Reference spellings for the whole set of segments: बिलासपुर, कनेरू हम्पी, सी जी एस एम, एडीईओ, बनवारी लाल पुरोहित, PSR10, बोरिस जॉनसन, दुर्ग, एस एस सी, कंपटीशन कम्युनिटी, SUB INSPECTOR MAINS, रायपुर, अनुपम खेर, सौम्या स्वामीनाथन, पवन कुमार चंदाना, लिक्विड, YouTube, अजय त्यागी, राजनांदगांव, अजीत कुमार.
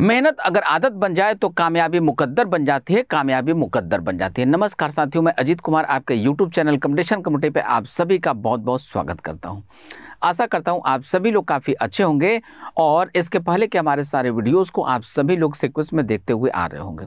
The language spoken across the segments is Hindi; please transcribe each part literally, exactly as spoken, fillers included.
मेहनत अगर आदत बन जाए तो कामयाबी मुकद्दर बन जाती है, कामयाबी मुकद्दर बन जाती है। नमस्कार साथियों, मैं अजीत कुमार आपके यूट्यूब चैनल कंपटीशन कम्युनिटी पे आप सभी का बहुत बहुत स्वागत करता हूं। आशा करता हूं आप सभी लोग काफ़ी अच्छे होंगे और इसके पहले के हमारे सारे वीडियोस को आप सभी लोग सीक्वेंस में देखते हुए आ रहे होंगे।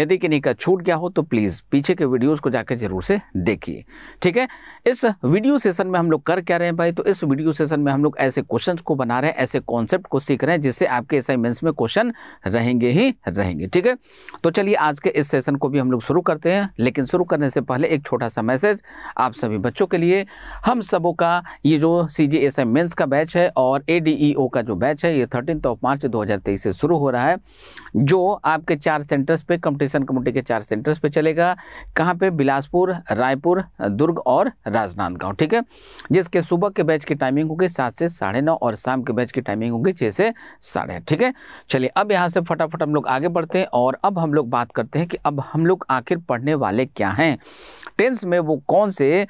यदि किन्हीं का छूट गया हो तो प्लीज़ पीछे के वीडियोस को जाकर जरूर से देखिए, ठीक है। इस वीडियो सेशन में हम लोग कर क्या रहे हैं भाई, तो इस वीडियो सेशन में हम लोग ऐसे क्वेश्चन को बना रहे हैं, ऐसे कॉन्सेप्ट को सीख रहे हैं जिससे आपके असाइनमेंट्स में क्वेश्चन रहेंगे ही रहेंगे, ठीक है। तो चलिए आज के इस सेशन को भी हम लोग शुरू करते हैं, लेकिन शुरू करने से पहले एक छोटा सा मैसेज आप सभी बच्चों के लिए। हम सबों का ये जो सी जी एस एम mains का बैच है और एडीईओ का जो बैच है ये थर्टीन ऑफ मार्च दो हज़ार तेईस से शुरू हो रहा है, जो आपके चार सेंटर्स पे, कंपटीशन कम्युनिटी के चार सेंटर्स पे चलेगा। कहाँ पे? बिलासपुर, रायपुर, दुर्ग और राजनांदगांव, ठीक है। जिसके सुबह के बैच की टाइमिंग होगी सात से साढ़े नौ और शाम के बैच की टाइमिंग होगी छः से साढ़े आठ, ठीक है। चलिए अब यहाँ से फटाफट हम लोग आगे बढ़ते हैं और अब हम लोग बात करते हैं कि अब हम लोग आखिर पढ़ने वाले क्या हैं, टेंस में वो कौन से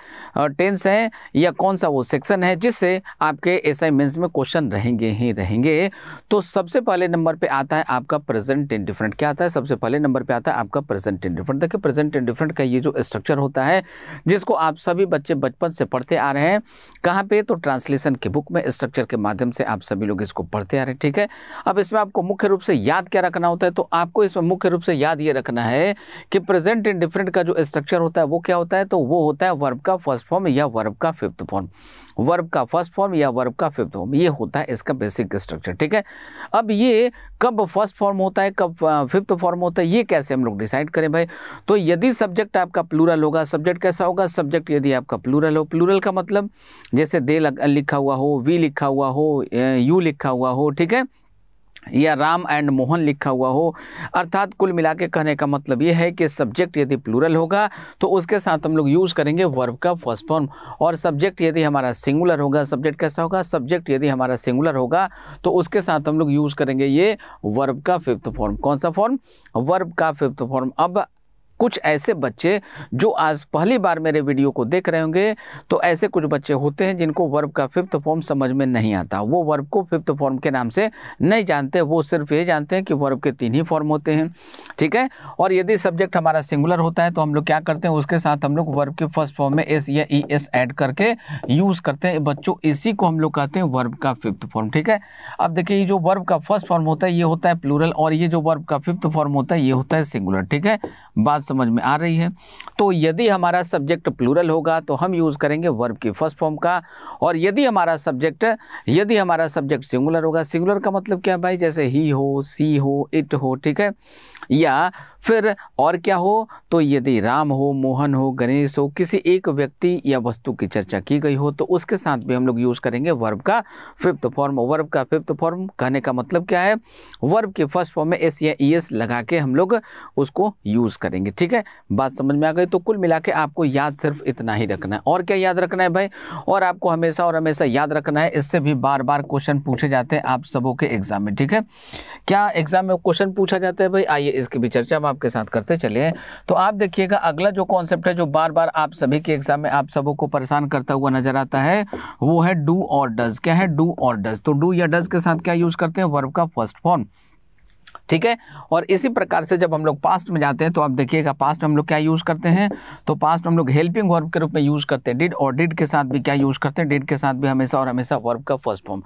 टेंस हैं या कौन सा वो सेक्शन है जिससे आपके एसआई मेंस में क्वेश्चन रहेंगे ही रहेंगे। तो सबसे पहले नंबर पे आता है आपका प्रेजेंट इंडिफरेंट। क्या आता है? सबसे पहले नंबर पे आता है आपका प्रेजेंट इंडिफरेंट। देखिए प्रेजेंट इंडिफरेंट का ये जो स्ट्रक्चर होता है जिसको आप सभी बच्चे बचपन से पढ़ते आ रहे हैं, कहाँ पे? तो ट्रांसलेशन की बुक में स्ट्रक्चर के माध्यम से आप सभी लोग इसको पढ़ते आ रहे हैं, ठीक है। अब इसमें आपको मुख्य रूप से याद क्या रखना होता है, तो आपको इसमें मुख्य रूप से याद ये रखना है कि प्रेजेंट इंडिफरेंट का जो स्ट्रक्चर होता है वो क्या होता है, तो वो होता है वर्ब का फर्स्ट फॉर्म या वर्ब का फिफ्थ फॉर्म। वर्ब का फर्स्ट फॉर्म या वर्ब का फिफ्थ फॉर्म, ये होता है इसका बेसिक स्ट्रक्चर, ठीक है। अब ये कब फर्स्ट फॉर्म होता है, कब फिफ्थ फॉर्म होता है, ये कैसे हम लोग डिसाइड करें भाई? तो यदि सब्जेक्ट आपका प्लूरल होगा, सब्जेक्ट कैसा होगा? सब्जेक्ट यदि आपका प्लूरल हो, प्लूरल का मतलब जैसे दे लिखा हुआ हो, वी लिखा हुआ हो, यू लिखा हुआ हो, ठीक है, या राम एंड मोहन लिखा हुआ हो, अर्थात कुल मिला के कहने का मतलब ये है कि सब्जेक्ट यदि प्लूरल होगा तो उसके साथ हम लोग यूज़ करेंगे वर्ब का फर्स्ट फॉर्म। और सब्जेक्ट यदि हमारा सिंगुलर होगा, सब्जेक्ट कैसा होगा? सब्जेक्ट यदि हमारा सिंगुलर होगा तो उसके साथ हम लोग यूज़ करेंगे ये वर्ब का फिफ्थ फॉर्म। कौन सा फॉर्म? वर्ब का फिफ्थ फॉर्म। अब कुछ ऐसे बच्चे जो आज पहली बार मेरे वीडियो को देख रहे होंगे, तो ऐसे कुछ बच्चे होते हैं जिनको वर्ब का फिफ्थ फॉर्म समझ में नहीं आता, वो वर्ब को फिफ्थ फॉर्म के नाम से नहीं जानते, वो सिर्फ ये जानते हैं कि वर्ब के तीन ही फॉर्म होते हैं, ठीक है। और यदि सब्जेक्ट हमारा सिंगुलर होता है तो हम लोग क्या करते हैं, उसके साथ हम लोग वर्ब के फर्स्ट फॉर्म में एस या ई एस ऐड करके यूज़ करते हैं बच्चों, इसी को हम लोग कहते हैं वर्ब का फिफ्थ फॉर्म, ठीक है। अब देखिए, ये जो वर्ब का फर्स्ट फॉर्म होता है ये होता है प्लूरल, और ये जो वर्ब का फिफ्थ फॉर्म होता है ये होता है सिंगुलर, ठीक है। बात समझ में आ रही है? तो यदि हमारा सब्जेक्ट प्लूरल होगा तो हम यूज़ करेंगे वर्ब की फर्स्ट फॉर्म का, और यदि हमारा सब्जेक्ट यदि हमारा सब्जेक्ट सिंगुलर होगा, सिंगुलर का मतलब क्या भाई? जैसे ही हो, सी हो, इट हो, ठीक है, या फिर और क्या हो, तो यदि राम हो, मोहन हो, गणेश हो, किसी एक व्यक्ति या वस्तु की चर्चा की गई हो तो उसके साथ भी हम लोग यूज़ करेंगे वर्ब का फिफ्थ फॉर्म। वर्ब का फिफ्थ फॉर्म कहने का मतलब क्या है? वर्ब के फर्स्ट फॉर्म में एस या ई एस लगा के हम लोग उसको यूज़ करेंगे, ठीक है। बात समझ में आ गई? तो कुल मिला के आपको याद सिर्फ इतना ही रखना है। और क्या याद रखना है भाई? और आपको हमेशा और हमेशा याद रखना है, इससे भी बार बार क्वेश्चन पूछे जाते हैं आप सबों के एग्जाम में, ठीक है। क्या एग्जाम में क्वेश्चन पूछा जाता है भाई? आइए इसकी भी चर्चा हम आपके साथ करते चले। तो आप देखिएगा, अगला जो कॉन्सेप्ट है जो बार बार आप सभी के एग्जाम में आप सबों को परेशान करता हुआ नजर आता है वो है डू और डज। क्या है? डू और डज। तो डू या डज के साथ क्या यूज करते हैं? वर्ब का फर्स्ट फॉर्म, ठीक है। और इसी प्रकार से जब हम लोग पास्ट में जाते हैं तो आप देखिएगा पास्ट हम लोग क्या यूज़ करते हैं, तो पास्ट हम लोग हेल्पिंग वर्ब के रूप में यूज़ करते हैं डिड, और डिड के साथ भी क्या यूज़ करते हैं? डिड के साथ भी हमेशा और हमेशा वर्ब का फर्स्ट फॉर्म।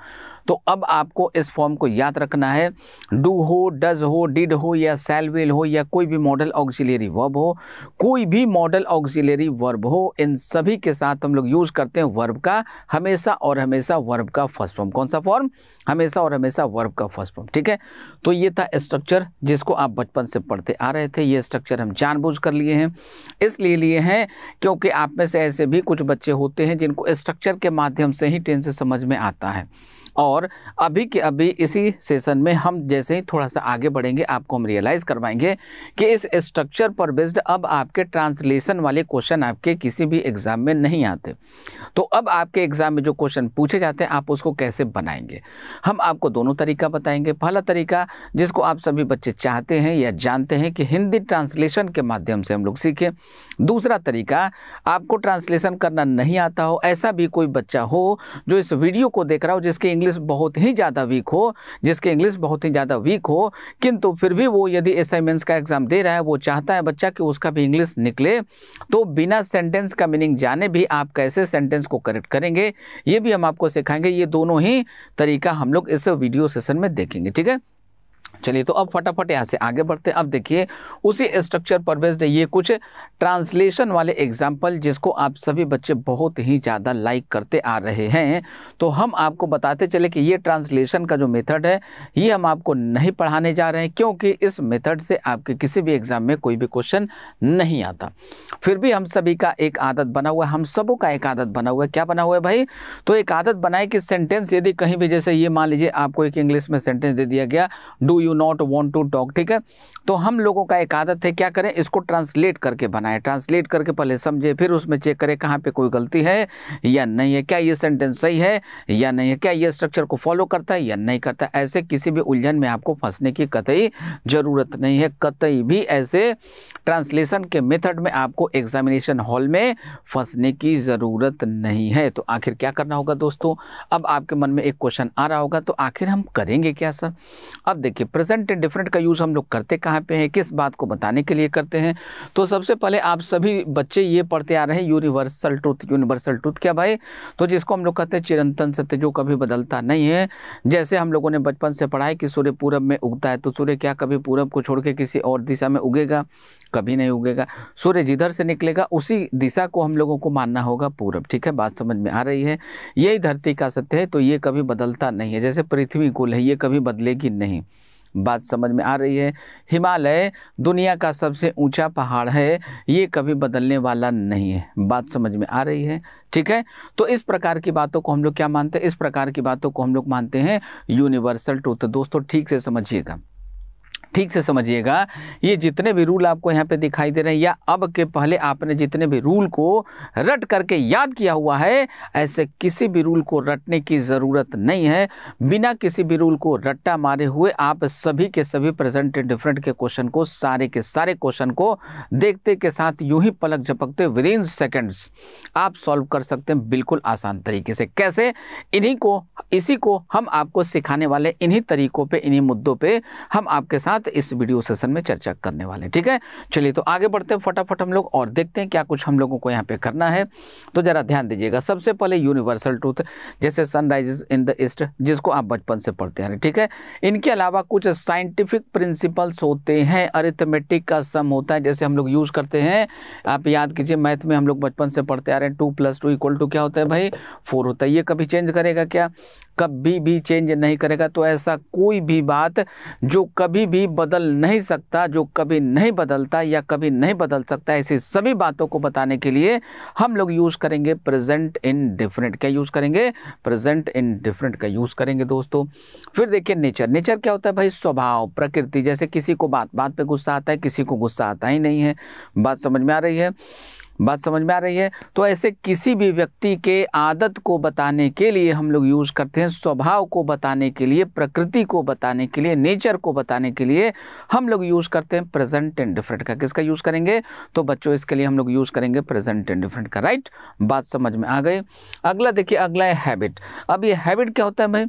तो अब आपको इस फॉर्म को याद रखना है, डू हो, डज हो, डिड हो, या शैल विल हो, या कोई भी मॉडल ऑक्सिलरी वर्ब हो, कोई भी मॉडल ऑक्सिलरी वर्ब हो, इन सभी के साथ हम लोग यूज़ करते हैं वर्ब का हमेशा और हमेशा वर्ब का फर्स्ट फॉर्म। कौन सा फॉर्म? हमेशा और हमेशा वर्ब का फर्स्ट फॉर्म, ठीक है। तो ये था स्ट्रक्चर जिसको आप बचपन से पढ़ते आ रहे थे। ये स्ट्रक्चर हम जानबूझ कर लिए हैं, इसलिए लिए हैं क्योंकि आप में से ऐसे भी कुछ बच्चे होते हैं जिनको स्ट्रक्चर के माध्यम से ही टेंस समझ में आता है, और अभी के अभी इसी सेशन में हम जैसे ही थोड़ा सा आगे बढ़ेंगे आपको हम रियलाइज़ करवाएंगे कि इस स्ट्रक्चर पर बेस्ड अब आपके ट्रांसलेशन वाले क्वेश्चन आपके किसी भी एग्ज़ाम में नहीं आते। तो अब आपके एग्ज़ाम में जो क्वेश्चन पूछे जाते हैं आप उसको कैसे बनाएंगे, हम आपको दोनों तरीका बताएंगे। पहला तरीका जिसको आप सभी बच्चे चाहते हैं या जानते हैं कि हिंदी ट्रांसलेशन के माध्यम से हम लोग सीखें। दूसरा तरीका, आपको ट्रांसलेशन करना नहीं आता हो, ऐसा भी कोई बच्चा हो जो इस वीडियो को देख रहा हो जिसके इंग्लिश बहुत ही ज़्यादा वीक हो जिसके इंग्लिश बहुत ही ज़्यादा वीक हो किंतु फिर भी वो यदि एसआई मेंस का एग्ज़ाम दे रहा है, वो चाहता है बच्चा कि उसका भी इंग्लिश निकले, तो बिना सेंटेंस का मीनिंग जाने भी आप कैसे सेंटेंस को करेक्ट करेंगे ये भी हम आपको सिखाएंगे। ये दोनों ही तरीका हम लोग इस वीडियो सेशन में देखेंगे, ठीक है। चलिए तो अब फटाफट यहाँ से आगे बढ़ते हैं। अब देखिए उसी स्ट्रक्चर पर बेस्ड ये कुछ ट्रांसलेशन वाले एग्जाम्पल जिसको आप सभी बच्चे बहुत ही ज़्यादा लाइक करते आ रहे हैं, तो हम आपको बताते चले कि ये ट्रांसलेशन का जो मेथड है ये हम आपको नहीं पढ़ाने जा रहे हैं क्योंकि इस मेथड से आपके किसी भी एग्ज़ाम में कोई भी क्वेश्चन नहीं आता। फिर भी हम सभी का एक आदत बना हुआ है, हम सबों का एक आदत बना हुआ है। क्या बना हुआ है भाई? तो एक आदत बनाए कि सेंटेंस यदि कहीं भी, जैसे ये मान लीजिए आपको एक इंग्लिश में सेंटेंस दे दिया गया, do you not want to talk, ठीक है। तो हम लोगों का एक आदत है, क्या करें, इसको ट्रांसलेट करके बनाए, ट्रांसलेट करके पहले समझे फिर उसमें चेक करें कहाँ पे कोई गलती है या नहीं है, क्या ये सेंटेंस सही है या नहीं है, क्या ये स्ट्रक्चर को फॉलो करता है या नहीं करता। ऐसे किसी भी उलझन में आपको फंसने की कतई ज़रूरत नहीं है, कतई भी ऐसे ट्रांसलेशन के मेथड में आपको एग्जामिनेशन हॉल में फंसने की ज़रूरत नहीं है। तो आखिर क्या करना होगा दोस्तों? अब आपके मन में एक क्वेश्चन आ रहा होगा, तो आखिर हम करेंगे क्या सर? अब देखिए प्रेजेंट एंड डिफरेंट का यूज़ हम लोग करते कहाँ पे हैं, किस बात को बताने के लिए करते हैं? तो सबसे पहले आप सभी बच्चे ये पढ़ते आ रहे हैं यूनिवर्सल ट्रुथ। यूनिवर्सल ट्रुथ क्या भाई? तो जिसको हम लोग कहते हैं चिरंतन सत्य, जो कभी बदलता नहीं है। जैसे हम लोगों ने बचपन से पढ़ा है कि सूर्य पूरब में उगता है, तो सूर्य क्या कभी पूरब को छोड़ के किसी और दिशा में उगेगा? कभी नहीं उगेगा। सूर्य जिधर से निकलेगा उसी दिशा को हम लोगों को मानना होगा पूरब, ठीक है। बात समझ में आ रही है? यही धरती का सत्य है, तो ये कभी बदलता नहीं है। जैसे पृथ्वी गोल है, ये कभी बदलेगी नहीं। बात समझ में आ रही है? हिमालय दुनिया का सबसे ऊंचा पहाड़ है, ये कभी बदलने वाला नहीं है। बात समझ में आ रही है? ठीक है। तो इस प्रकार की बातों को हम लोग क्या मानते हैं? इस प्रकार की बातों को हम लोग मानते हैं यूनिवर्सल ट्रूथ। दोस्तों ठीक से समझिएगा, ठीक से समझिएगा। ये जितने भी रूल आपको यहाँ पे दिखाई दे रहे हैं या अब के पहले आपने जितने भी रूल को रट करके याद किया हुआ है, ऐसे किसी भी रूल को रटने की ज़रूरत नहीं है। बिना किसी भी रूल को रट्टा मारे हुए आप सभी के सभी प्रेजेंट एंड डिफरेंट के क्वेश्चन को, सारे के सारे क्वेश्चन को देखते के साथ यूं ही पलक झपकते विद इन सेकेंड्स आप सॉल्व कर सकते हैं बिल्कुल आसान तरीके से। कैसे? इन्हीं को, इसी को हम आपको सिखाने वाले, इन्हीं तरीकों पर, इन्हीं मुद्दों पर हम आपके साथ इस वीडियो सेशन में चर्चा करने वाले, ठीक है। चलिए तो आगे बढ़ते हैं फटाफट हम लोग और देखते हैं क्या कुछ हम लोगों को यहाँ पे करना है। तो जरा ध्यान दीजिएगा, सबसे पहले यूनिवर्सल ट्रूथ, जैसे सनराइजेस इन द ईस्ट, जिसको आप बचपन से पढ़ते हैं, ठीक है। इनके अलावा कुछ साइंटिफिक प्रिंसिपल्स होते हैं, अरिथमेटिक का सम होता है, जैसे हम लोग यूज करते हैं। आप याद कीजिए मैथ में हम लोग बचपन से पढ़ते आ रहे हैं, two plus two equal to क्या होता है भाई? फोर होता है। ये कभी चेंज करेगा क्या? कभी भी चेंज नहीं करेगा। तो ऐसा कोई भी बात जो कभी भी बदल नहीं सकता, जो कभी नहीं बदलता या कभी नहीं बदल सकता, ऐसी सभी बातों को बताने के लिए हम लोग यूज़ करेंगे प्रेजेंट इंडिफरेंट। क्या यूज़ करेंगे? प्रेजेंट इंडिफरेंट का यूज़ करेंगे दोस्तों। फिर देखिए नेचर। नेचर क्या होता है भाई? स्वभाव, प्रकृति। जैसे किसी को बात बात पे गुस्सा आता है, किसी को गुस्सा आता ही नहीं है। बात समझ में आ रही है? बात समझ में आ रही है? तो ऐसे किसी भी व्यक्ति के आदत को बताने के लिए हम लोग यूज़ करते हैं, स्वभाव को बताने के लिए, प्रकृति को बताने के लिए, नेचर को बताने के लिए हम लोग यूज़ करते हैं प्रेजेंट एंड डिफरेंट का। किसका यूज़ करेंगे? तो बच्चों इसके लिए हम लोग यूज़ करेंगे प्रेजेंट एंड डिफरेंट का, राइट। बात समझ में आ गई। अगला देखिए, अगला है हैबिट। अब ये हैबिट क्या होता है भाई?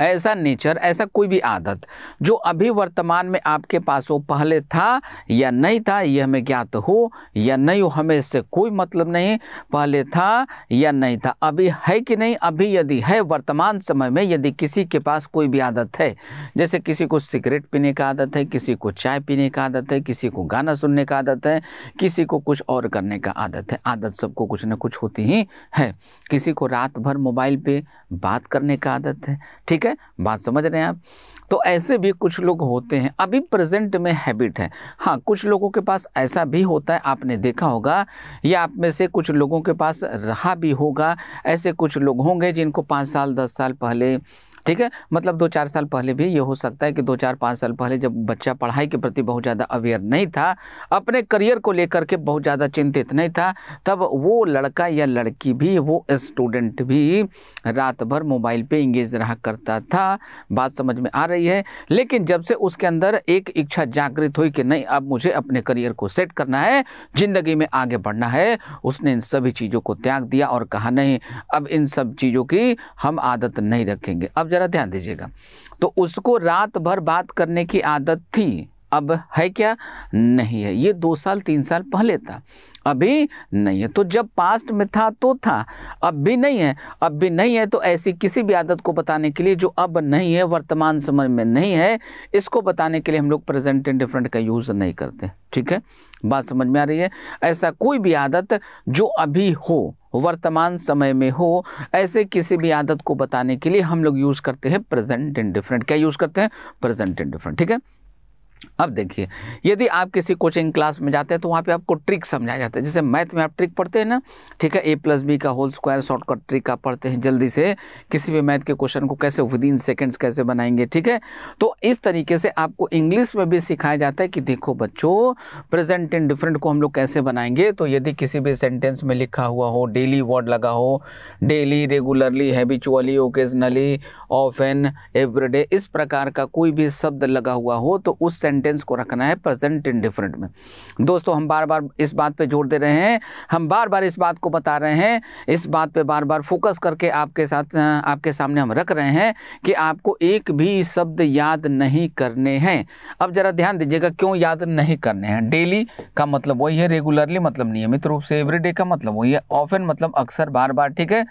ऐसा नेचर, ऐसा कोई भी आदत जो अभी वर्तमान में आपके पास हो, पहले था या नहीं था, ये हमें ज्ञात हो या नहीं हो, हमें इससे कोई मतलब नहीं। पहले था या नहीं था, अभी है कि नहीं, अभी यदि है वर्तमान समय में, यदि किसी के पास कोई भी आदत है, जैसे किसी को सिगरेट पीने का आदत है, किसी को चाय पीने का आदत है, किसी को गाना सुनने का आदत है, किसी को कुछ और करने का आदत है। आदत सबको कुछ ना कुछ होती ही है। किसी को रात भर मोबाइल पर बात करने का आदत है, ठीक है। बात समझ रहे हैं आप? तो ऐसे भी कुछ लोग होते हैं, अभी प्रेजेंट में हैबिट है। हाँ, कुछ लोगों के पास ऐसा भी होता है, आपने देखा होगा, या आप में से कुछ लोगों के पास रहा भी होगा। ऐसे कुछ लोग होंगे जिनको पाँच साल दस साल पहले ठीक है, मतलब दो चार साल पहले भी ये हो सकता है कि दो चार पाँच साल पहले जब बच्चा पढ़ाई के प्रति बहुत ज़्यादा अवेयर नहीं था, अपने करियर को लेकर के बहुत ज़्यादा चिंतित नहीं था, तब वो लड़का या लड़की भी, वो स्टूडेंट भी रात भर मोबाइल पे इंगेज रहा करता था। बात समझ में आ रही है। लेकिन जब से उसके अंदर एक इच्छा जागृत हुई कि नहीं, अब मुझे अपने करियर को सेट करना है, ज़िंदगी में आगे बढ़ना है, उसने इन सभी चीज़ों को त्याग दिया और कहा नहीं, अब इन सब चीज़ों की हम आदत नहीं रखेंगे। अब ज़रा ध्यान दीजिएगा, तो उसको रात भर बात करने की आदत थी, अब है क्या? नहीं है। ये दो साल तीन साल पहले था, अभी नहीं है। तो जब पास्ट में था तो था, अब भी नहीं है, अब भी नहीं है तो ऐसी किसी भी आदत को बताने के लिए जो अब नहीं है, वर्तमान समय में नहीं है, इसको बताने के लिए हम लोग प्रेजेंट इंडिफरेंट का यूज़ नहीं करते। ठीक है, बात समझ में आ रही है। ऐसा कोई भी आदत जो अभी हो, वर्तमान समय में हो, ऐसे किसी भी आदत को बताने के लिए हम लोग यूज़ करते हैं प्रेजेंट इंडिफरेंट। क्या यूज़ करते हैं? Present indifferent. ठीक है, अब देखिए, यदि आप किसी कोचिंग क्लास में जाते हैं तो वहाँ पे आपको ट्रिक समझाया जाता है। जैसे मैथ में आप ट्रिक पढ़ते हैं ना, ठीक है, ए प्लस बी का होल स्क्वायर शॉर्टकट ट्रिक आप पढ़ते हैं, जल्दी से किसी भी मैथ के क्वेश्चन को कैसे विद इन सेकेंड्स कैसे बनाएंगे। ठीक है, तो इस तरीके से आपको इंग्लिश में भी सिखाया जाता है कि देखो बच्चों, प्रेजेंट इंडिफरेंट को हम लोग कैसे बनाएंगे। तो यदि किसी भी सेंटेंस में लिखा हुआ हो, डेली वर्ड लगा हो, daily, regularly, habitually, occasionally, often, everyday, इस प्रकार का कोई भी शब्द लगा हुआ हो तो उस सेंटेंस को रखना है प्रेजेंट इंडिफरेंट में। दोस्तों, हम बार बार इस बात पे जोर दे रहे हैं, हम बार बार इस बात को बता रहे हैं, इस बात पे बार बार फोकस करके आपके साथ, आपके सामने हम रख रहे हैं कि आपको एक भी शब्द याद नहीं करने हैं। अब जरा ध्यान दीजिएगा, क्यों याद नहीं करने हैं? डेली का मतलब वही है, रेगुलरली मतलब नियमित रूप से, एवरीडे का मतलब वही है, ऑफन मतलब अक्सर, बार बार, ठीक है,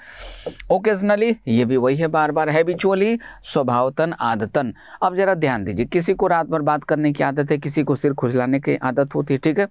ओकेजनली ये भी वही है, बार बार, हैबिचुअली स्वभावतन, आदतन। अब जरा ध्यान दीजिए, किसी को रात भर बात करने की आदत है, किसी को सिर खुजलाने की आदत होती है। ठीक है,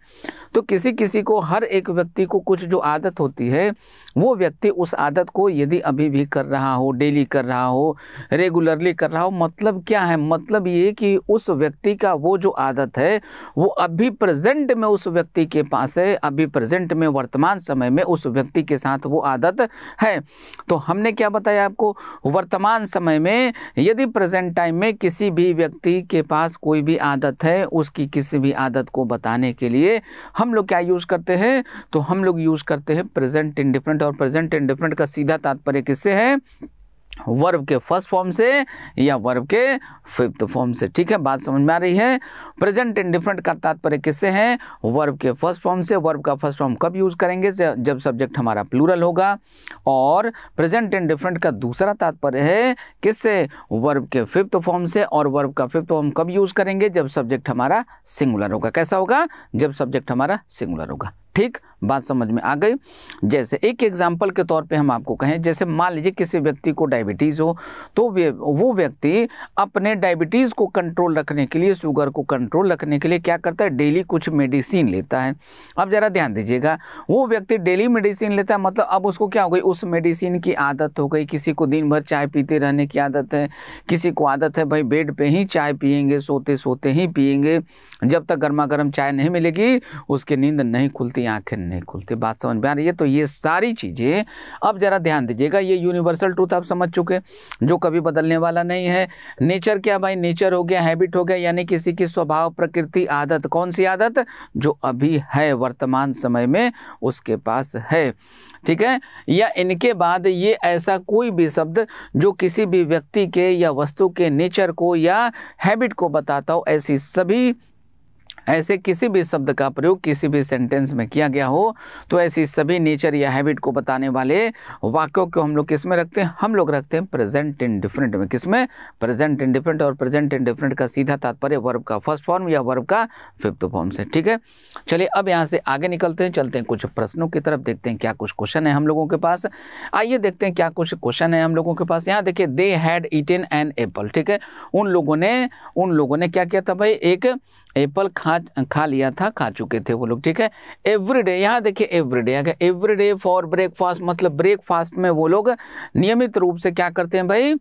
तो किसी किसी को, हर एक व्यक्ति को कुछ जो आदत होती है, वो व्यक्ति उस आदत को यदि अभी भी कर रहा हो, डेली कर रहा हो, रेगुलरली कर रहा हो, मतलब क्या है? मतलब ये कि उस व्यक्ति का वो जो आदत है वो अभी प्रेजेंट में उस व्यक्ति के पास है, अभी प्रेजेंट में वर्तमान समय में उस व्यक्ति के साथ वो आदत है। तो हमने क्या बताया आपको? वर्तमान समय में यदि प्रेजेंट टाइम में किसी भी व्यक्ति के पास कोई भी आदत है, उसकी किसी भी आदत को बताने के लिए हम लोग क्या यूज करते हैं? तो हम लोग यूज करते हैं प्रेजेंट इंडिफरेंट। और प्रेजेंट इंडिफरेंट का सीधा तात्पर्य किससे है? वर्ब के फर्स्ट फॉर्म से या वर्ब के फिफ्थ फॉर्म से। ठीक है, बात समझ में आ रही है। प्रेजेंट इंडिफरेंट का तात्पर्य किससे है? वर्ब के फर्स्ट फॉर्म से। वर्ब का फर्स्ट फॉर्म कब यूज़ करेंगे? जब सब्जेक्ट हमारा प्लूरल होगा। और प्रेजेंट इंडिफरेंट का दूसरा तात्पर्य है किससे? वर्ब के फिफ्थ फॉर्म से। और वर्ब का फिफ्थ फॉर्म कब यूज़ करेंगे? जब सब्जेक्ट हमारा सिंगुलर होगा। कैसा होगा? जब सब्जेक्ट हमारा सिंगुलर होगा। ठीक, बात समझ में आ गई। जैसे एक एग्जाम्पल के तौर पे हम आपको कहें, जैसे मान लीजिए किसी व्यक्ति को डायबिटीज़ हो, तो वो व्यक्ति अपने डायबिटीज़ को कंट्रोल रखने के लिए, शुगर को कंट्रोल रखने के लिए क्या करता है? डेली कुछ मेडिसिन लेता है। अब ज़रा ध्यान दीजिएगा, वो व्यक्ति डेली मेडिसिन लेता है, मतलब अब उसको क्या हो गई? उस मेडिसिन की आदत हो गई। किसी को दिन भर चाय पीते रहने की आदत है, किसी को आदत है भाई बेड पर ही चाय पियेंगे, सोते सोते ही पियेंगे, जब तक गर्मा गर्म चाय नहीं मिलेगी उसकी नींद नहीं खुलती, आंखें नहीं खुलती। बात समझ में आ रही है। तो ये सारी चीजें, अब जरा ध्यान दीजिएगा, ये यूनिवर्सल ट्रूथ आप समझ चुके, जो कभी बदलने वाला नहीं है। नेचर क्या भाई? नेचर हो गया, हैबिट हो गया, यानी किसी की स्वभाव, प्रकृति, आदत। कौन सी आदत? जो अभी है, वर्तमान समय में उसके पास है। ठीक है, या इनके बाद ये ऐसा कोई भी शब्द जो किसी भी व्यक्ति के या वस्तु के नेचर को या हैबिट को बताता हो, ऐसी सभी, ऐसे किसी भी शब्द का प्रयोग किसी भी सेंटेंस में किया गया हो, तो ऐसी सभी नेचर या हैबिट को बताने वाले वाक्यों को हम लोग किस में रखते हैं? हम लोग रखते हैं प्रेजेंट इंडिफरेंट में। किस में? Present indifferent. और प्रेजेंट इंडिफरेंट का सीधा तात्पर्य वर्ब का फर्स्ट फॉर्म या वर्ब का फिफ्थ फॉर्म से। ठीक है, चलिए अब यहाँ से आगे निकलते हैं, चलते हैं कुछ प्रश्नों की तरफ, देखते हैं क्या कुछ क्वेश्चन है हम लोगों के पास। आइए देखते हैं क्या कुछ क्वेश्चन है हम लोगों के पास। यहाँ देखिए, they had eaten an apple. ठीक है, उन लोगों ने, उन लोगों ने क्या किया था भाई? एक एप्पल खा खा लिया था, खा चुके थे वो लोग, ठीक है। एवरीडे, यहाँ देखिए एवरीडे आ गया, एवरीडे फॉर ब्रेकफास्ट, मतलब ब्रेकफास्ट में वो लोग नियमित रूप से क्या करते हैं भाई,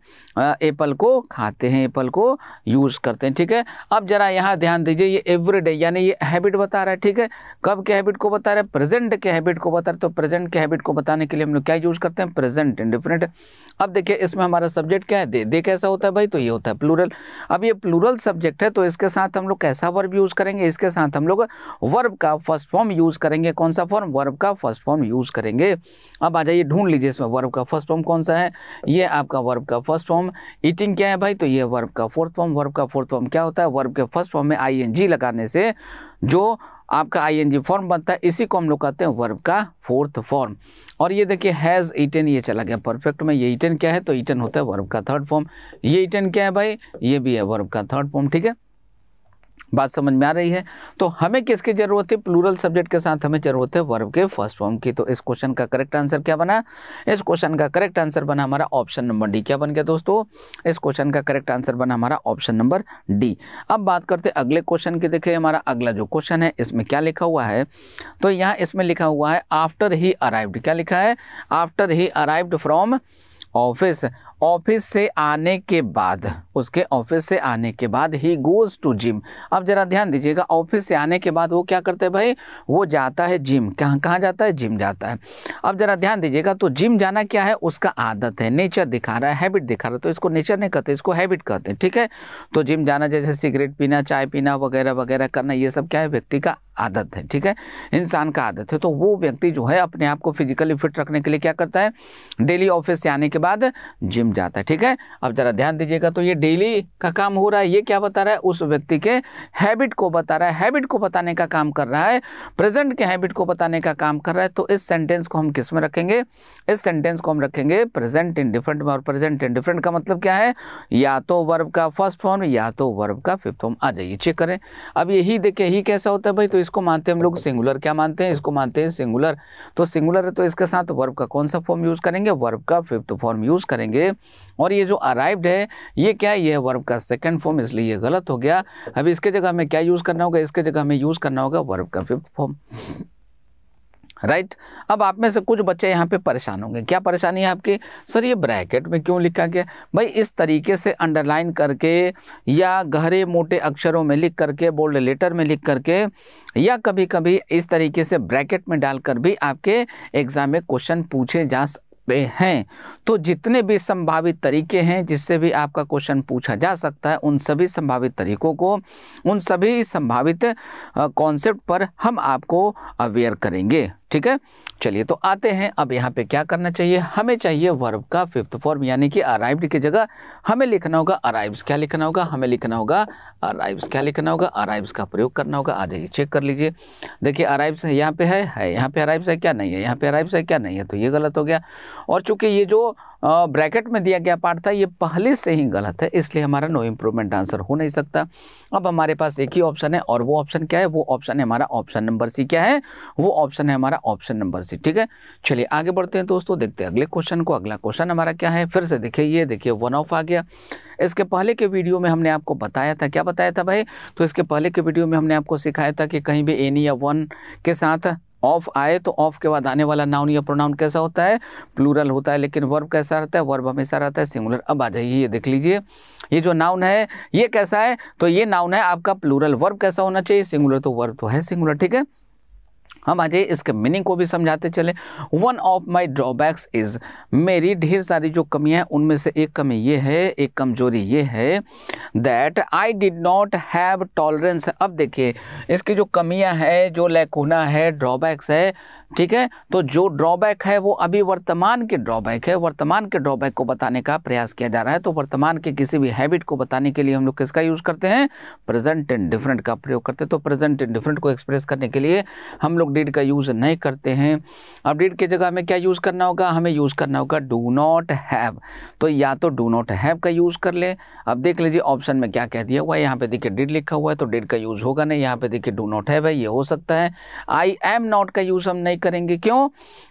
एप्पल को खाते हैं, एप्पल को यूज़ करते हैं, ठीक है। अब जरा यहाँ ध्यान दीजिए, ये एवरीडे यानी ये हैबिट बता रहा है, ठीक है। कब के हैबिट को बता रहा है, प्रेजेंट के हैबिट को बता रहा है, तो प्रेजेंट के हैबिट को बताने के लिए हम लोग क्या यूज़ करते हैं, प्रेजेंट इंडिफरेंट। अब देखिए इसमें हमारा सब्जेक्ट क्या है, दे दे कैसा होता है भाई, तो ये होता है प्लूरल। अब ये प्लूरल सब्जेक्ट है तो इसके साथ हम लोग कैसा वर्ब यूज़ करेंगे, इसके साथ हम लोग वर्ब का फर्स्ट फॉर्म यूज़ करेंगे। कौन सा फॉर्म, वर्ब का फर्स्ट फॉर्म यूज़ करेंगे। अब आ जाइए, ढूंढ लीजिए इसमें वर्ब का फर्स्ट फॉर्म कौन सा है। ये आपका वर्ब का फर्स्ट फॉर्म। ईटिंग क्या है भाई, तो ये वर्ब का फोर्थ फॉर्म। वर्ब का फोर्थ फॉर्म क्या होता है, वर्ब के फर्स्ट फॉर्म में आई एन जी लगाने से जो आपका आई एन जी फॉर्म बनता है इसी को हम लोग कहते हैं वर्ब का फोर्थ फॉर्म। और ये देखिए हैज़ ईटन, ये चला गया परफेक्ट में। ये ईटन क्या है, तो ईटन होता है वर्ब का थर्ड फॉर्म। ये ईटन क्या है भाई, ये भी है वर्ब का थर्ड फॉर्म, ठीक है। बात समझ में आ रही है। तो हमें किसकी ज़रूरत है, प्लूरल सब्जेक्ट के साथ हमें ज़रूरत है वर्ब के फर्स्ट फॉर्म की। तो इस क्वेश्चन का करेक्ट आंसर क्या बना, इस क्वेश्चन का करेक्ट आंसर बना हमारा ऑप्शन नंबर डी। क्या बन गया दोस्तों, इस क्वेश्चन का करेक्ट आंसर बना हमारा ऑप्शन नंबर डी। अब बात करते हैं अगले क्वेश्चन की। देखिए हमारा अगला जो क्वेश्चन है इसमें क्या लिखा हुआ है, तो यहाँ इसमें लिखा हुआ है आफ्टर ही अराइव्ड। क्या लिखा है, after he arrived from office, office से आने के बाद, उसके ऑफिस से आने के बाद ही गोज़ टू जिम। अब जरा ध्यान दीजिएगा, ऑफिस से आने के बाद वो क्या करते हैं भाई, वो जाता है जिम। कहाँ कहाँ जाता है, जिम जाता है। अब जरा ध्यान दीजिएगा, तो जिम जाना क्या है, उसका आदत है, नेचर दिखा रहा है, हैबिट दिखा रहा है। तो इसको नेचर नहीं कहते, इसको हैबिट कहते हैं, ठीक है। तो जिम जाना जैसे सिगरेट पीना, चाय पीना वगैरह वगैरह करना, ये सब क्या है, व्यक्ति का आदत है, ठीक है, इंसान का आदत है। तो वो व्यक्ति जो है अपने आप को फिजिकली फिट रखने के लिए क्या करता है, डेली ऑफिस से आने के बाद जिम जाता है, ठीक है। अब जरा ध्यान दीजिएगा, तो ये डेली का काम हो रहा है, ये क्या बता रहा है, उस व्यक्ति के हैबिट को बता रहा है, हैबिट को बताने का काम कर रहा है, प्रेजेंट के हैबिट को बताने का काम कर रहा है। तो इस सेंटेंस को हम किस में रखेंगे, इस सेंटेंस को हम रखेंगे प्रेजेंट इंडिफरेंट में। और प्रेजेंट इंडिफरेंट का मतलब क्या है, या तो वर्ब का फर्स्ट फॉर्म या तो वर्ब का फिफ्थ फॉर्म। आ जाइए चेक करें। अब यही देखिए ही कैसा होता है भाई, तो इसको मानते हैं हम लोग सिंगुलर। क्या मानते हैं, इसको मानते हैं सिंगुलर। तो सिंगुलर है तो इसके साथ वर्ब का कौन सा फॉर्म यूज करेंगे, वर्ब का फिफ्थ फॉर्म यूज करेंगे। और ये जो अराइव्ड है ये क्या है, ये वर्ब का सेकंड फॉर्म, इसलिए ये गलत हो गया। अब इसके जगह हमें क्या यूज़ करना होगा, इसके जगह हमें यूज़ करना होगा वर्ब का फिफ्थ फॉर्म, राइट right? अब आप में से कुछ बच्चे यहाँ पे परेशान होंगे। क्या परेशानी है आपकी, सर ये ब्रैकेट में क्यों लिखा गया भाई, इस तरीके से अंडरलाइन करके या गहरे मोटे अक्षरों में लिख करके, बोल्ड लेटर में लिख करके, या कभी कभी इस तरीके से ब्रैकेट में डालकर भी आपके एग्ज़ाम में क्वेश्चन पूछे जा हैं। तो जितने भी संभावित तरीके हैं जिससे भी आपका क्वेश्चन पूछा जा सकता है, उन सभी संभावित तरीकों को, उन सभी संभावित कॉन्सेप्ट पर हम आपको अवेयर करेंगे, ठीक है। चलिए तो आते हैं, अब यहाँ पे क्या करना चाहिए, हमें चाहिए वर्ब का फिफ्थ फॉर्म, यानी कि अराइव्ड की जगह हमें लिखना होगा अराइव्स। क्या लिखना होगा, हमें लिखना होगा अराइव्स। क्या लिखना होगा, अराइव्स का प्रयोग करना होगा। आ जाइए चेक कर लीजिए। देखिए अराइव्स है यहाँ पे, है है यहाँ पे अराइव्स है क्या, नहीं है यहाँ पे अराइव्स है क्या, नहीं है। तो ये गलत हो गया। और चूंकि ये जो ब्रैकेट में दिया गया पार्ट था ये पहले से ही गलत है, इसलिए हमारा नो इम्प्रूवमेंट आंसर हो नहीं सकता। अब हमारे पास एक ही ऑप्शन है, और वो ऑप्शन क्या है, वो ऑप्शन है हमारा ऑप्शन नंबर सी। क्या है वो ऑप्शन है हमारा ऑप्शन नंबर सी, ठीक है। चलिए आगे बढ़ते हैं दोस्तों, देखते हैं अगले क्वेश्चन को। अगला क्वेश्चन हमारा क्या है, फिर से देखिए, ये देखिए वन ऑफ आ गया। इसके पहले के वीडियो में हमने आपको बताया था, क्या बताया था भाई, तो इसके पहले के वीडियो में हमने आपको सिखाया था कि कहीं भी एनी या वन के साथ ऑफ आए तो ऑफ के बाद आने वाला नाउन या प्रोनाउन कैसा होता है, प्लूरल होता है, लेकिन वर्ब कैसा रहता है, वर्ब हमेशा रहता है सिंगुलर। अब आ जाइए, ये देख लीजिए, ये जो नाउन है ये कैसा है, तो ये नाउन है आपका प्लूरल, वर्ब कैसा होना चाहिए, सिंगुलर। तो वर्ब तो है सिंगुलर, ठीक है। हम आज इसके मीनिंग को भी समझाते चले। One of my drawbacks is, मेरी ढेर सारी जो कमियां हैं उनमें से एक कमी ये है, एक कमजोरी ये है, that I did not have tolerance. अब देखिए इसकी जो कमियां हैं, जो लैकुना है, ड्रॉबैक्स है, ठीक है। तो जो ड्रॉबैक है वो अभी वर्तमान के ड्रॉबैक है, वर्तमान के ड्रॉबैक को बताने का प्रयास किया जा रहा है। तो वर्तमान के किसी भी हैबिट को बताने के लिए हम लोग किसका यूज़ करते हैं, प्रेजेंट इंडिफरेंट का प्रयोग करते हैं। तो प्रेजेंट इंडिफरेंट को एक्सप्रेस करने के लिए हम लोग डिड का यूज़ नहीं करते हैं। अब डिड की जगह हमें क्या यूज़ करना होगा, हमें यूज़ करना होगा डू नॉट हैव। तो या तो डू नॉट हैव का यूज़ कर ले। अब देख लीजिए ऑप्शन में क्या कह दिया हुआ है, यहाँ पे देखिए डिड लिखा हुआ है तो डिड का यूज़ होगा नहीं, यहाँ पे देखिए डू नॉट हैव है, ये हो सकता है। आई एम नॉट का यूज़ हम नहीं करेंगे। क्यों?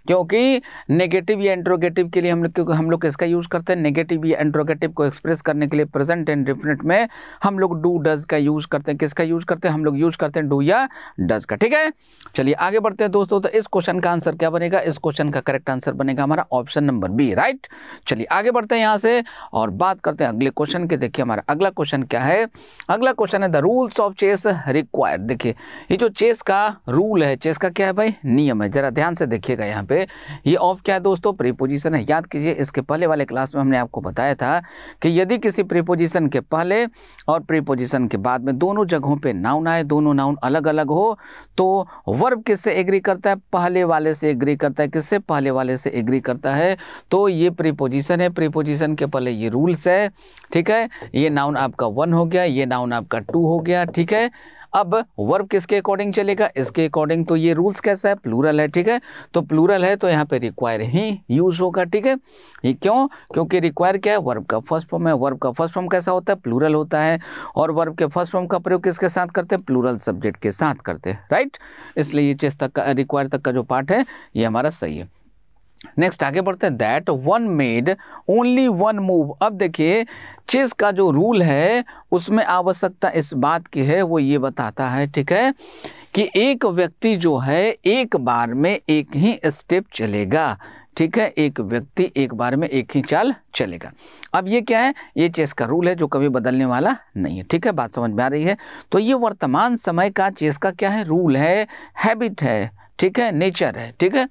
क्योंकि नेगेटिव या इंट्रोगेटिव के लिए हम लोग हम लोग इसका यूज़ करते हैं। नेगेटिव या इंट्रोगेटिव को एक्सप्रेस करने के लिए प्रेजेंट एंड डिफिनिट में हम लोग डू डज का यूज़ करते हैं। किसका यूज़ करते हैं? हम लोग यूज़ करते हैं डू या डज का। ठीक है, चलिए आगे बढ़ते हैं दोस्तों। तो इस क्वेश्चन का आंसर क्या बनेगा? इस क्वेश्चन का करेक्ट आंसर बनेगा हमारा ऑप्शन नंबर बी, राइट। चलिए आगे बढ़ते हैं यहाँ से और बात करते हैं अगले क्वेश्चन के। देखिए हमारा अगला क्वेश्चन क्या है? अगला क्वेश्चन है the rules of chess required. देखिए ये जो चेस का रूल है, चेस का क्या है भाई? नियम है। जरा ध्यान से देखिएगा यहाँ पे, ये ऑफ क्या है दोस्तों? प्रीपोजिशन है। याद कीजिए इसके पहले वाले क्लास में हमने आपको बताया था कि यदि किसी प्रीपोजिशन के पहले और प्रीपोजिशन के बाद में दोनों जगहों पे नाउन आए, दोनों नाउन अलग अलग हो, तो वर्ब किससे एग्री करता है? पहले वाले से एग्री करता है। किससे? पहले वाले से एग्री करता है। तो ये प्रीपोजिशन है, प्रीपोजिशन के पहले ये रूल्स है। ठीक है, ये नाउन आपका वन हो गया, ये नाउन आपका टू हो गया। ठीक है, अब वर्ब किसके अकॉर्डिंग चलेगा? इसके अकॉर्डिंग। तो ये रूल्स कैसा है? प्लूरल है। ठीक है, तो प्लूरल है तो यहाँ पे रिक्वायर ही यूज होगा। ठीक है, ये क्यों? क्योंकि रिक्वायर क्या है? वर्ब का फर्स्ट फॉर्म है। वर्ब का फर्स्ट फॉर्म कैसा होता है? प्लूरल होता है। और वर्ब के फर्स्ट फॉर्म का प्रयोग किसके साथ करते हैं? प्लूरल सब्जेक्ट के साथ करते हैं, राइट। इसलिए ये चेस तक का, रिक्वायर तक का जो पार्ट है ये हमारा सही है। नेक्स्ट आगे बढ़ते हैं। That one made only one move. अब देखिए चेस का जो रूल है उसमें आवश्यकता इस बात की है, वो ये बताता है, ठीक है, कि एक व्यक्ति जो है एक बार में एक ही स्टेप चलेगा। ठीक है, एक व्यक्ति एक बार में एक ही चाल चलेगा। अब ये क्या है? ये चेस का रूल है जो कभी बदलने वाला नहीं है। ठीक है, बात समझ में आ रही है? तो ये वर्तमान समय का चेस का क्या है? रूल है, हैबिट है, ठीक है, नेचर है। ठीक है,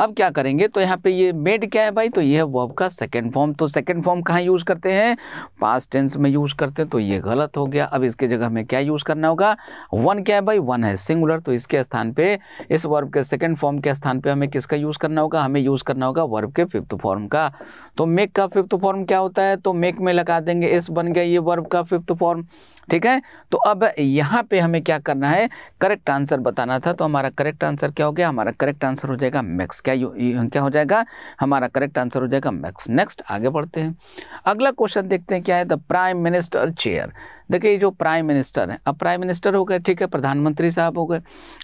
अब क्या करेंगे? तो यहाँ पे ये मेड क्या है भाई? तो ये है वर्ब का सेकंड फॉर्म। तो सेकंड फॉर्म कहाँ यूज़ करते हैं? पास्ट टेंस में यूज़ करते हैं, तो ये गलत हो गया। अब इसके जगह हमें क्या यूज़ करना होगा? वन क्या है भाई? वन है सिंगुलर, तो इसके स्थान पे, इस वर्ब के सेकंड फॉर्म के स्थान पे हमें किसका यूज़ करना होगा? हमें यूज़ करना होगा वर्ब के फिफ्थ फॉर्म का। तो मेक का फिफ्थ फॉर्म क्या होता है? तो मेक में लगा देंगे इस, बन गया ये वर्ब का फिफ्थ फॉर्म। ठीक है, तो अब यहाँ पे हमें क्या करना है? करेक्ट आंसर बताना था। तो हमारा करेक्ट आंसर क्या हो गया? हमारा करेक्ट आंसर हो जाएगा मैक्स। क्या क्या हो जाएगा? हमारा करेक्ट आंसर हो जाएगा मैक्स। नेक्स्ट आगे बढ़ते हैं। अगला क्वेश्चन देखते हैं क्या है? The prime minister chair. देखिए ये जो प्राइम मिनिस्टर है, अब प्राइम मिनिस्टर हो गए, ठीक है, प्रधानमंत्री साहब हो गए।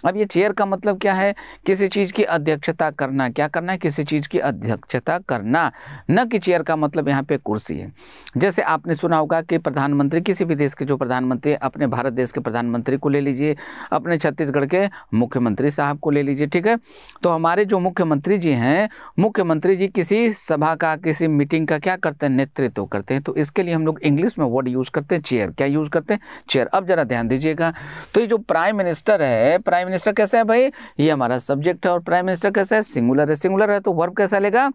अब ये चेयर का मतलब क्या है? किसी चीज़ की अध्यक्षता करना। क्या करना है? किसी चीज़ की अध्यक्षता करना, न कि चेयर का मतलब यहाँ पे कुर्सी है। जैसे आपने सुना होगा कि प्रधानमंत्री, किसी भी देश के जो प्रधानमंत्री, अपने भारत देश के प्रधानमंत्री को ले लीजिए, अपने छत्तीसगढ़ के मुख्यमंत्री साहब को ले लीजिए। ठीक है, तो हमारे जो मुख्यमंत्री जी हैं, मुख्यमंत्री जी किसी सभा का, किसी मीटिंग का क्या करते हैं? नेतृत्व करते हैं। तो इसके लिए हम लोग इंग्लिश में वर्ड यूज़ करते हैं चेयर। क्या यूज़ करते हैं? चेयर। अब जरा ध्यान दीजिएगा, तो ये जो प्राइम मिनिस्टर है, प्राइम मिनिस्टर कैसा है भाई? ये हमारा सब्जेक्ट है। और प्राइम मिनिस्टर कैसा है? सिंगुलर है। सिंगुलर है तो वर्ब कैसा लेगा?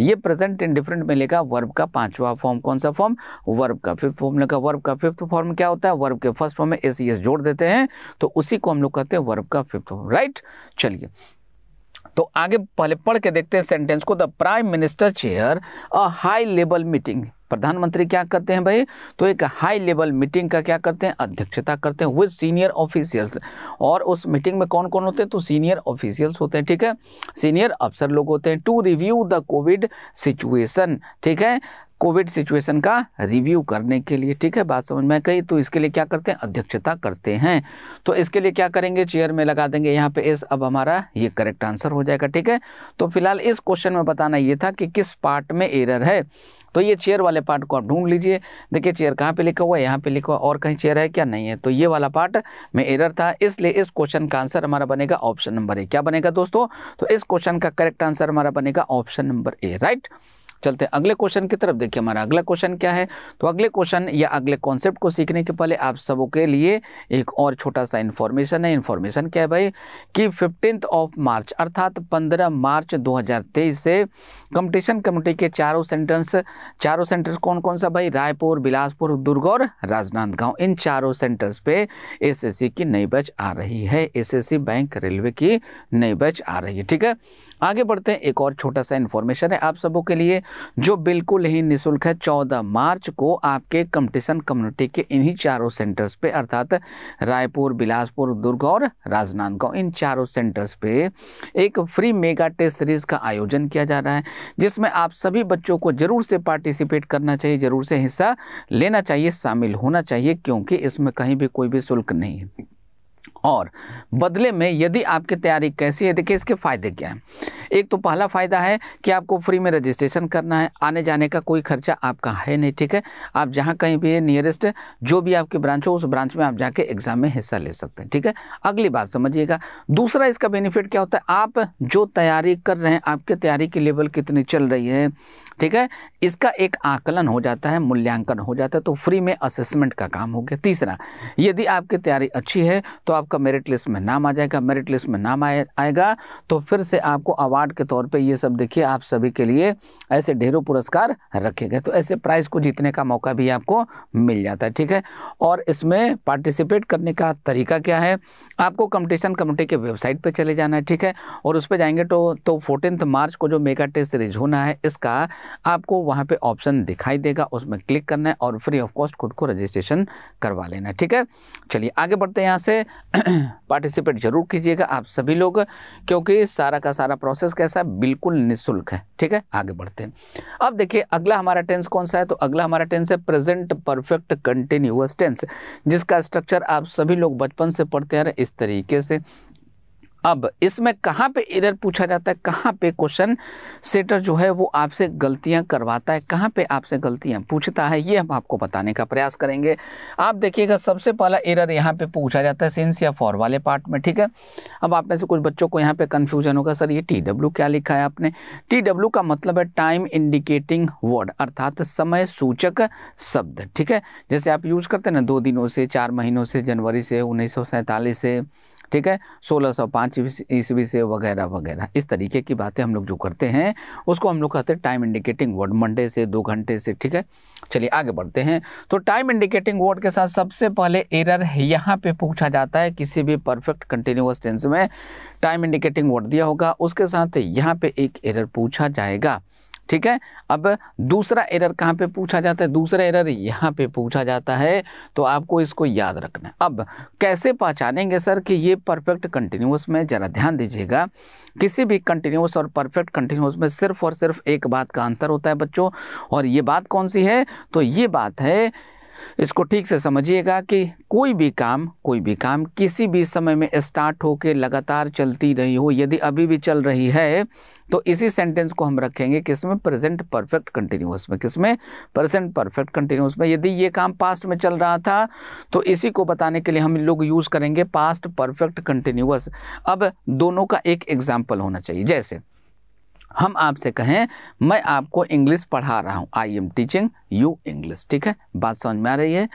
ये प्रेजेंट एंड डिफरेंट में लेगा वर्ब का पांचवा फॉर्म। कौन सा फॉर्म? वर्ब का फिफ्थ फॉर्म लेगा। वर्ब का फिफ्थ फॉर्म क्या होता है? वर्ब के फर्स्ट फॉर्म में एस ई एस जोड़ देते हैं, तो उसी को हम लोग कहते हैं वर्ब का फिफ्थ फॉर्म, राइट। चलिए तो आगे पहले पढ़ के देखते हैं सेंटेंस को। The prime minister chair a high level meeting. प्रधानमंत्री क्या करते हैं भाई? तो एक हाई लेवल मीटिंग का क्या करते हैं? अध्यक्षता करते हैं। विद सीनियर ऑफिशियल्स, और उस मीटिंग में कौन कौन होते हैं? तो सीनियर ऑफिशियल्स होते हैं, ठीक है, सीनियर अफसर लोग होते हैं। To review the covid situation, ठीक है, कोविड सिचुएशन का रिव्यू करने के लिए। ठीक है, बात समझ में आई? तो इसके लिए क्या करते हैं? अध्यक्षता करते हैं। तो इसके लिए क्या करेंगे? चेयर में लगा देंगे यहाँ पे एस। अब हमारा ये करेक्ट आंसर हो जाएगा। ठीक है, तो फिलहाल इस क्वेश्चन में बताना ये था कि किस पार्ट में एरर है। तो ये चेयर वाले पार्ट को आप ढूंढ लीजिए। देखिए चेयर कहाँ पे लिखा हुआ है? यहाँ पे लिखा हुआ, और कहीं चेयर है क्या? नहीं है। तो ये वाला पार्ट में एरर था, इसलिए इस क्वेश्चन का आंसर हमारा बनेगा ऑप्शन नंबर ए। क्या बनेगा दोस्तों? तो इस क्वेश्चन का करेक्ट आंसर हमारा बनेगा ऑप्शन नंबर ए, राइट। चलते हैं अगले क्वेश्चन की तरफ। देखिए हमारा अगला क्वेश्चन क्या है? तो अगले क्वेश्चन या अगले कॉन्सेप्ट को सीखने के पहले आप सबों के लिए एक और छोटा सा इन्फॉर्मेशन है। इन्फॉर्मेशन क्या है भाई? कि फिफ्टींथ ऑफ मार्च अर्थात पंद्रह मार्च दो हज़ार तेईस से कंपटीशन कम्युनिटी के चारों सेंटर्स चारों सेंटर्स कौन कौन सा भाई? रायपुर, बिलासपुर, दुर्ग और राजनांदगांव, इन चारों सेंटर्स पे एस एस सी की नई बैच आ रही है। एस एस सी bank railway की नई बैच आ रही है। ठीक है, आगे बढ़ते हैं। एक और छोटा सा इन्फॉर्मेशन है आप सबों के लिए जो बिल्कुल ही निःशुल्क है। चौदह मार्च को आपके कंपटीशन कम्युनिटी के इन्हीं चारों सेंटर्स पे अर्थात रायपुर, बिलासपुर, दुर्ग और राजनांदगांव, इन चारों सेंटर्स पे एक फ्री मेगा टेस्ट सीरीज का आयोजन किया जा रहा है, जिसमें आप सभी बच्चों को जरूर से पार्टिसिपेट करना चाहिए, जरूर से हिस्सा लेना चाहिए, शामिल होना चाहिए, क्योंकि इसमें कहीं भी कोई भी शुल्क नहीं है। और बदले में यदि आपकी तैयारी कैसी है, देखिए इसके फ़ायदे क्या हैं। एक तो पहला फ़ायदा है कि आपको फ्री में रजिस्ट्रेशन करना है, आने जाने का कोई खर्चा आपका है नहीं, ठीक है। आप जहाँ कहीं भी नियरेस्ट जो भी आपकी ब्रांच हो उस ब्रांच में आप जाके एग्ज़ाम में हिस्सा ले सकते हैं, ठीक है। अगली बात समझिएगा, दूसरा इसका बेनिफिट क्या होता है, आप जो तैयारी कर रहे हैं आपकी तैयारी की लेवल कितनी चल रही है, ठीक है, इसका एक आकलन हो जाता है, मूल्यांकन हो जाता है, तो फ्री में असेसमेंट का काम हो गया। तीसरा, यदि आपकी तैयारी अच्छी है तो आपका मेरिट लिस्ट में नाम आ जाएगा, मेरिट लिस्ट में नाम आएगा तो फिर से आपको अवार्ड के तौर पे ये सब, देखिए आप सभी के लिए ऐसे ढेरों पुरस्कार रखे गए, तो ऐसे प्राइज को जीतने का मौका भी आपको मिल जाता है, ठीक है। और इसमें पार्टिसिपेट करने का तरीका क्या है, आपको कंपटीशन कम्युनिटी के वेबसाइट पर चले जाना है, ठीक है, और उस पर जाएंगे तो तो फोर्टीन मार्च को जो मेगा टेस्ट सीरीज होना है इसका आपको वहाँ पे ऑप्शन दिखाई देगा, उसमें क्लिक करना है और फ्री ऑफ कॉस्ट खुद को रजिस्ट्रेशन करवा लेना है, ठीक है। चलिए आगे बढ़ते हैं, यहाँ से पार्टिसिपेट जरूर कीजिएगा आप सभी लोग, क्योंकि सारा का सारा प्रोसेस कैसा है, बिल्कुल निःशुल्क है, ठीक है। आगे बढ़ते हैं, अब देखिए अगला हमारा टेंस कौन सा है, तो अगला हमारा टेंस है प्रेजेंट परफेक्ट कंटिन्यूअस टेंस, जिसका स्ट्रक्चर आप सभी लोग बचपन से पढ़ते आ रहे इस तरीके से। अब इसमें कहाँ पे एरर पूछा जाता है, कहाँ पे क्वेश्चन सेटर जो है वो आपसे गलतियाँ करवाता है, कहाँ पे आपसे गलतियाँ पूछता है, ये हम आपको बताने का प्रयास करेंगे। आप देखिएगा सबसे पहला एरर यहाँ पे पूछा जाता है सिंस या फॉर वाले पार्ट में, ठीक है। अब आप में से कुछ बच्चों को यहाँ पे कन्फ्यूजन होगा, सर ये टी डब्ल्यू क्या लिखा है आपने, टी डब्ल्यू का मतलब है टाइम इंडिकेटिंग वर्ड, अर्थात समय सूचक शब्द, ठीक है। जैसे आप यूज़ करते हैं ना दो दिनों से, चार महीनों से, जनवरी से, उन्नीस सौ सैंतालीस से, ठीक है, सोलह सौ पाँच ईस्वी से, वगैरह वगैरह, इस तरीके की बातें हम लोग जो करते हैं उसको हम लोग कहते हैं टाइम इंडिकेटिंग वर्ड, मंडे से, दो घंटे से, ठीक है। चलिए आगे बढ़ते हैं, तो टाइम इंडिकेटिंग वर्ड के साथ सबसे पहले एरर यहाँ पे पूछा जाता है, किसी भी परफेक्ट कंटिन्यूअस टेंस में टाइम इंडिकेटिंग वर्ड दिया होगा उसके साथ यहाँ पे एक एरर पूछा जाएगा, ठीक है। अब दूसरा एरर कहाँ पे पूछा जाता है, दूसरा एरर यहाँ पे पूछा जाता है, तो आपको इसको याद रखना है। अब कैसे पहचानेंगे सर कि ये परफेक्ट कंटिन्यूअस में, ज़रा ध्यान दीजिएगा, किसी भी कंटिन्यूअस और परफेक्ट कंटिन्यूअस में सिर्फ और सिर्फ एक बात का अंतर होता है बच्चों, और ये बात कौन सी है, तो ये बात है, इसको ठीक से समझिएगा, कि कोई भी काम कोई भी काम किसी भी समय में स्टार्ट होकर लगातार चलती रही हो, यदि अभी भी चल रही है तो इसी सेंटेंस को हम रखेंगे किसमें, प्रेजेंट परफेक्ट कंटिन्यूअस में, किसमें, प्रेजेंट परफेक्ट कंटिन्यूअस में। यदि ये काम पास्ट में चल रहा था तो इसी को बताने के लिए हम लोग यूज़ करेंगे पास्ट परफेक्ट कंटिन्यूअस। अब दोनों का एक एग्जाम्पल होना चाहिए, जैसे हम आपसे कहें मैं आपको इंग्लिश पढ़ा रहा हूँ, I am teaching you English, ठीक है, बात समझ में आ रही है,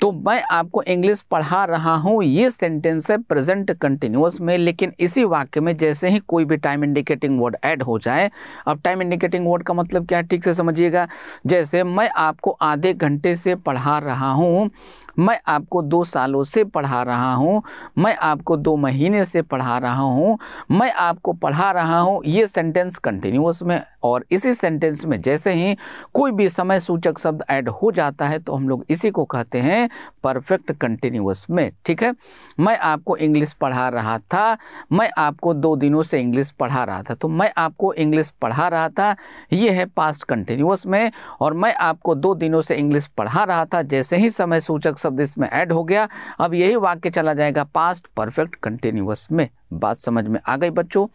तो मैं आपको इंग्लिश पढ़ा रहा हूँ, ये सेंटेंस है प्रेजेंट कंटिन्यूअस में, लेकिन इसी वाक्य में जैसे ही कोई भी टाइम इंडिकेटिंग वर्ड ऐड हो जाए, अब टाइम इंडिकेटिंग वर्ड का मतलब क्या है ठीक से समझिएगा, जैसे मैं आपको आधे घंटे से पढ़ा रहा हूँ, मैं आपको दो सालों से पढ़ा रहा हूँ, मैं आपको दो महीने से पढ़ा रहा हूँ, मैं आपको पढ़ा रहा हूँ, ये सेंटेंस कंटिन्यूअस में, और इसी सेंटेंस में जैसे ही कोई भी समय सूचक शब्द ऐड हो जाता है तो हम लोग इसी को कहते हैं परफेक्ट कंटिन्यूअस में, ठीक है। मैं आपको इंग्लिश पढ़ा रहा था, मैं आपको दो दिनों से इंग्लिश पढ़ा रहा था, तो मैं आपको इंग्लिश पढ़ा रहा था ये है पास्ट कंटिन्यूअस में, और मैं आपको दो दिनों से इंग्लिश पढ़ा रहा था जैसे ही समय सूचक शब्द इसमें ऐड हो गया, अब यही वाक्य चला जाएगा पास्ट परफेक्ट कंटिन्यूअस में। बात समझ में आ गई बच्चों।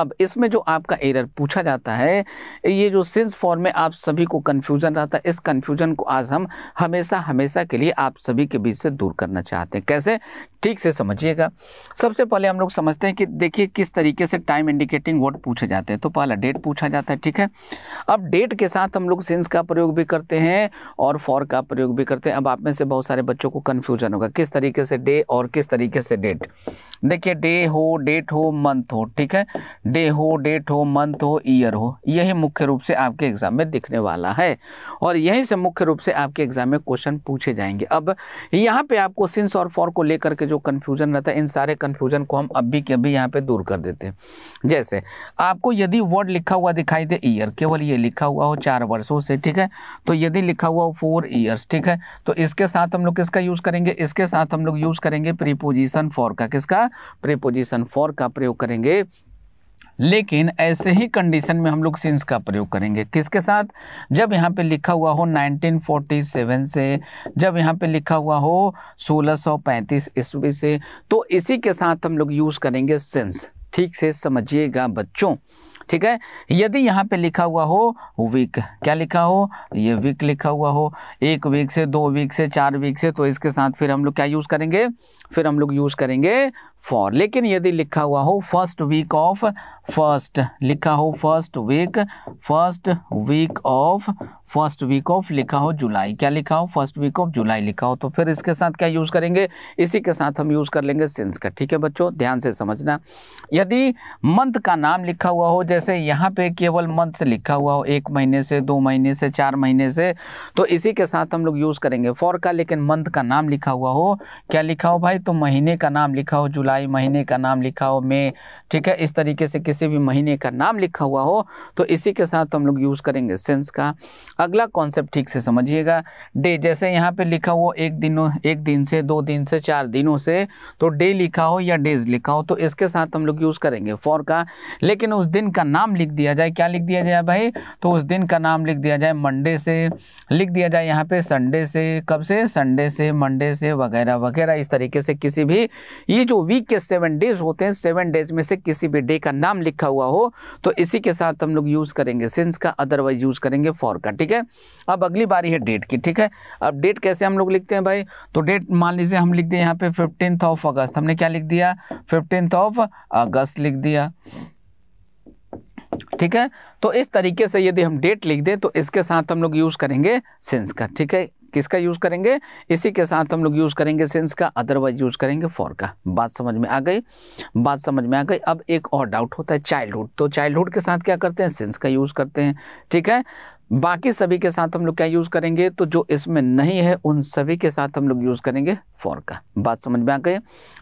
अब इसमें जो आपका एरर पूछा जाता है, ये जो सिंस फॉर में आप सभी को कन्फ्यूजन रहता है, इस कन्फ्यूजन को आज हम हमेशा हमेशा के लिए आप सभी के बीच से दूर करना चाहते हैं। कैसे, ठीक से समझिएगा। सबसे पहले हम लोग समझते हैं कि देखिए किस तरीके से टाइम इंडिकेटिंग वर्ड पूछे जाते हैं। तो पहला डेट पूछा जाता है, ठीक है। अब डेट के साथ हम लोग सिंस का प्रयोग भी करते हैं और फॉर का प्रयोग भी करते हैं। अब आप में से बहुत सारे बच्चों को कन्फ्यूजन होगा किस तरीके से डे और किस तरीके से डेट। देखिए डे हो, डेट हो, मंथ हो, ठीक है, डे हो, डेट हो, मंथ हो, ईयर हो, यही मुख्य रूप से आपके एग्जाम में दिखने वाला है और यहीं से मुख्य रूप से आपके एग्जाम में क्वेश्चन पूछे जाएंगे। अब यहाँ पे आपको सिंस और फॉर को लेकर के जो कन्फ्यूजन रहता है, इन सारे कन्फ्यूजन को हम अभी के अभी यहाँ पे दूर कर देते हैं। जैसे आपको यदि वर्ड लिखा हुआ दिखाई दे ईयर, केवल ये लिखा हुआ हो चार वर्षों से, ठीक है, तो यदि लिखा हुआ हो फोर ईयर्स, ठीक है, तो इसके साथ हम लोग किसका यूज करेंगे, इसके साथ हम लोग यूज करेंगे प्रीपोजिशन फॉर का। किसका, प्रीपोजिशन फॉर का प्रयोग करेंगे। लेकिन ऐसे ही कंडीशन में हम लोग सिंस का प्रयोग करेंगे, किसके साथ, जब यहाँ पे लिखा हुआ हो उन्नीस सौ सैंतालीस से, जब यहाँ पे लिखा हुआ हो सोलह सौ पैंतीस ईस्वी से, तो इसी के साथ हम लोग यूज़ करेंगे सिंस। ठीक से समझिएगा बच्चों, ठीक है। यदि यहाँ पे लिखा हुआ हो वीक, क्या लिखा हो, ये वीक लिखा हुआ हो, एक वीक से, दो वीक से, चार वीक से, तो इसके साथ फिर हम लोग क्या यूज़ करेंगे, फिर हम लोग यूज़ करेंगे फॉर। लेकिन यदि लिखा हुआ हो फर्स्ट वीक ऑफ, फर्स्ट लिखा हो first week, first week of, first week of लिखा हो जुलाई, क्या लिखा हो, फर्स्ट वीक ऑफ जुलाई लिखा हो, तो फिर इसके साथ क्या यूज़ करेंगे, इसी के साथ हम यूज़ कर लेंगे सिंस का। ठीक है बच्चों, ध्यान से समझना। यदि मंथ का नाम लिखा हुआ हो, जैसे यहाँ पे केवल मंथ लिखा हुआ हो, एक महीने से, दो महीने से, चार महीने से, तो इसी के साथ हम लोग यूज़ करेंगे फॉर का। लेकिन मंथ का नाम लिखा हुआ हो, क्या लिखा हो भाई, तो महीने का नाम लिखा हो जुलाई, महीने का नाम लिखा हो मई, ठीक है, इस तरीके से किसी भी महीने का नाम लिखा हुआ हो, तो इसी के साथ हम लोग यूज़ करेंगे सिंस का। अगला कॉन्सेप्ट ठीक से समझिएगा, डे, जैसे यहाँ पे लिखा हुआ एक दिनों, एक दिन से, दो दिन से, चार दिनों से, तो डे लिखा हो या डेज लिखा हो, तो इसके साथ हम लोग यूज़ करेंगे फॉर का। लेकिन उस दिन का नाम लिख दिया जाए, क्या लिख दिया जाए भाई, तो उस दिन का नाम लिख दिया जाए मंडे से, लिख दिया जाए यहाँ पे संडे से, कब से, संडे से, मंडे से, वगैरह वगैरह, इस तरीके से किसी भी, ये जो वीक के सेवन डेज होते हैं, सेवन डेज में से किसी भी डे का नाम लिखा हुआ हो, तो इसी के साथ हम लोग यूज़ करेंगे सिंस का, अदरवाइज यूज़ करेंगे फॉर का। ठीक है, अब अगली बारी है डेट की। ठीक है, अब डेट कैसे हम लोग लिखते हैं भाई, तो डेट मान लीजिए हम लिख दिए यहाँ पे फिफ्टींथ ऑफ अगस्त, हमने क्या लिख दिया, फिफ्टींथ ऑफ अगस्त लिख दिया। ठीक है, तो इस तरीके से यदि हम डेट लिख दें, तो इसके साथ हम लोग यूज़ करेंगे सिंस का। ठीक है, किसका यूज़ करेंगे, इसी के साथ हम लोग यूज़ करेंगे सिंस का, अदरवाइज यूज़ करेंगे फॉर का। बात समझ में आ गई, बात समझ में आ गई। अब एक और डाउट होता है चाइल्डहुड, तो चाइल्डहुड के साथ क्या करते हैं, सिंस का यूज़ करते हैं। ठीक है, बाकी सभी के साथ हम लोग क्या यूज़ करेंगे, तो जो इसमें नहीं है उन सभी के साथ हम लोग यूज़ करेंगे फॉर का। बात समझ में आ गई,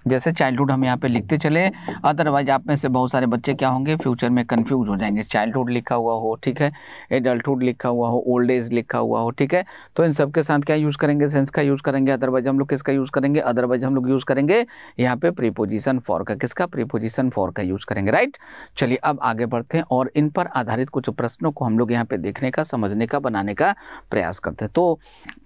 जैसे चाइल्डहुड हम यहाँ पे लिखते चले, अदरवाइज आप में से बहुत सारे बच्चे क्या होंगे, फ्यूचर में कंफ्यूज हो जाएंगे। चाइल्डहुड लिखा हुआ हो, ठीक है, एडल्टहुड लिखा हुआ हो, ओल्ड एज लिखा हुआ हो, ठीक है, तो इन सब के साथ क्या यूज़ करेंगे, सेंस का यूज़ करेंगे। अदरवाइज हम लोग किसका यूज़ करेंगे, अदरवाइज हम लोग यूज़ करेंगे यहाँ पे प्रीपोजिशन फॉर का, किसका, प्रीपोजिशन फॉर का यूज़ करेंगे। राइट, चलिए अब आगे बढ़ते हैं और इन पर आधारित कुछ प्रश्नों को हम लोग यहाँ पे देखने का, समझने का, बनाने का प्रयास करते हैं। तो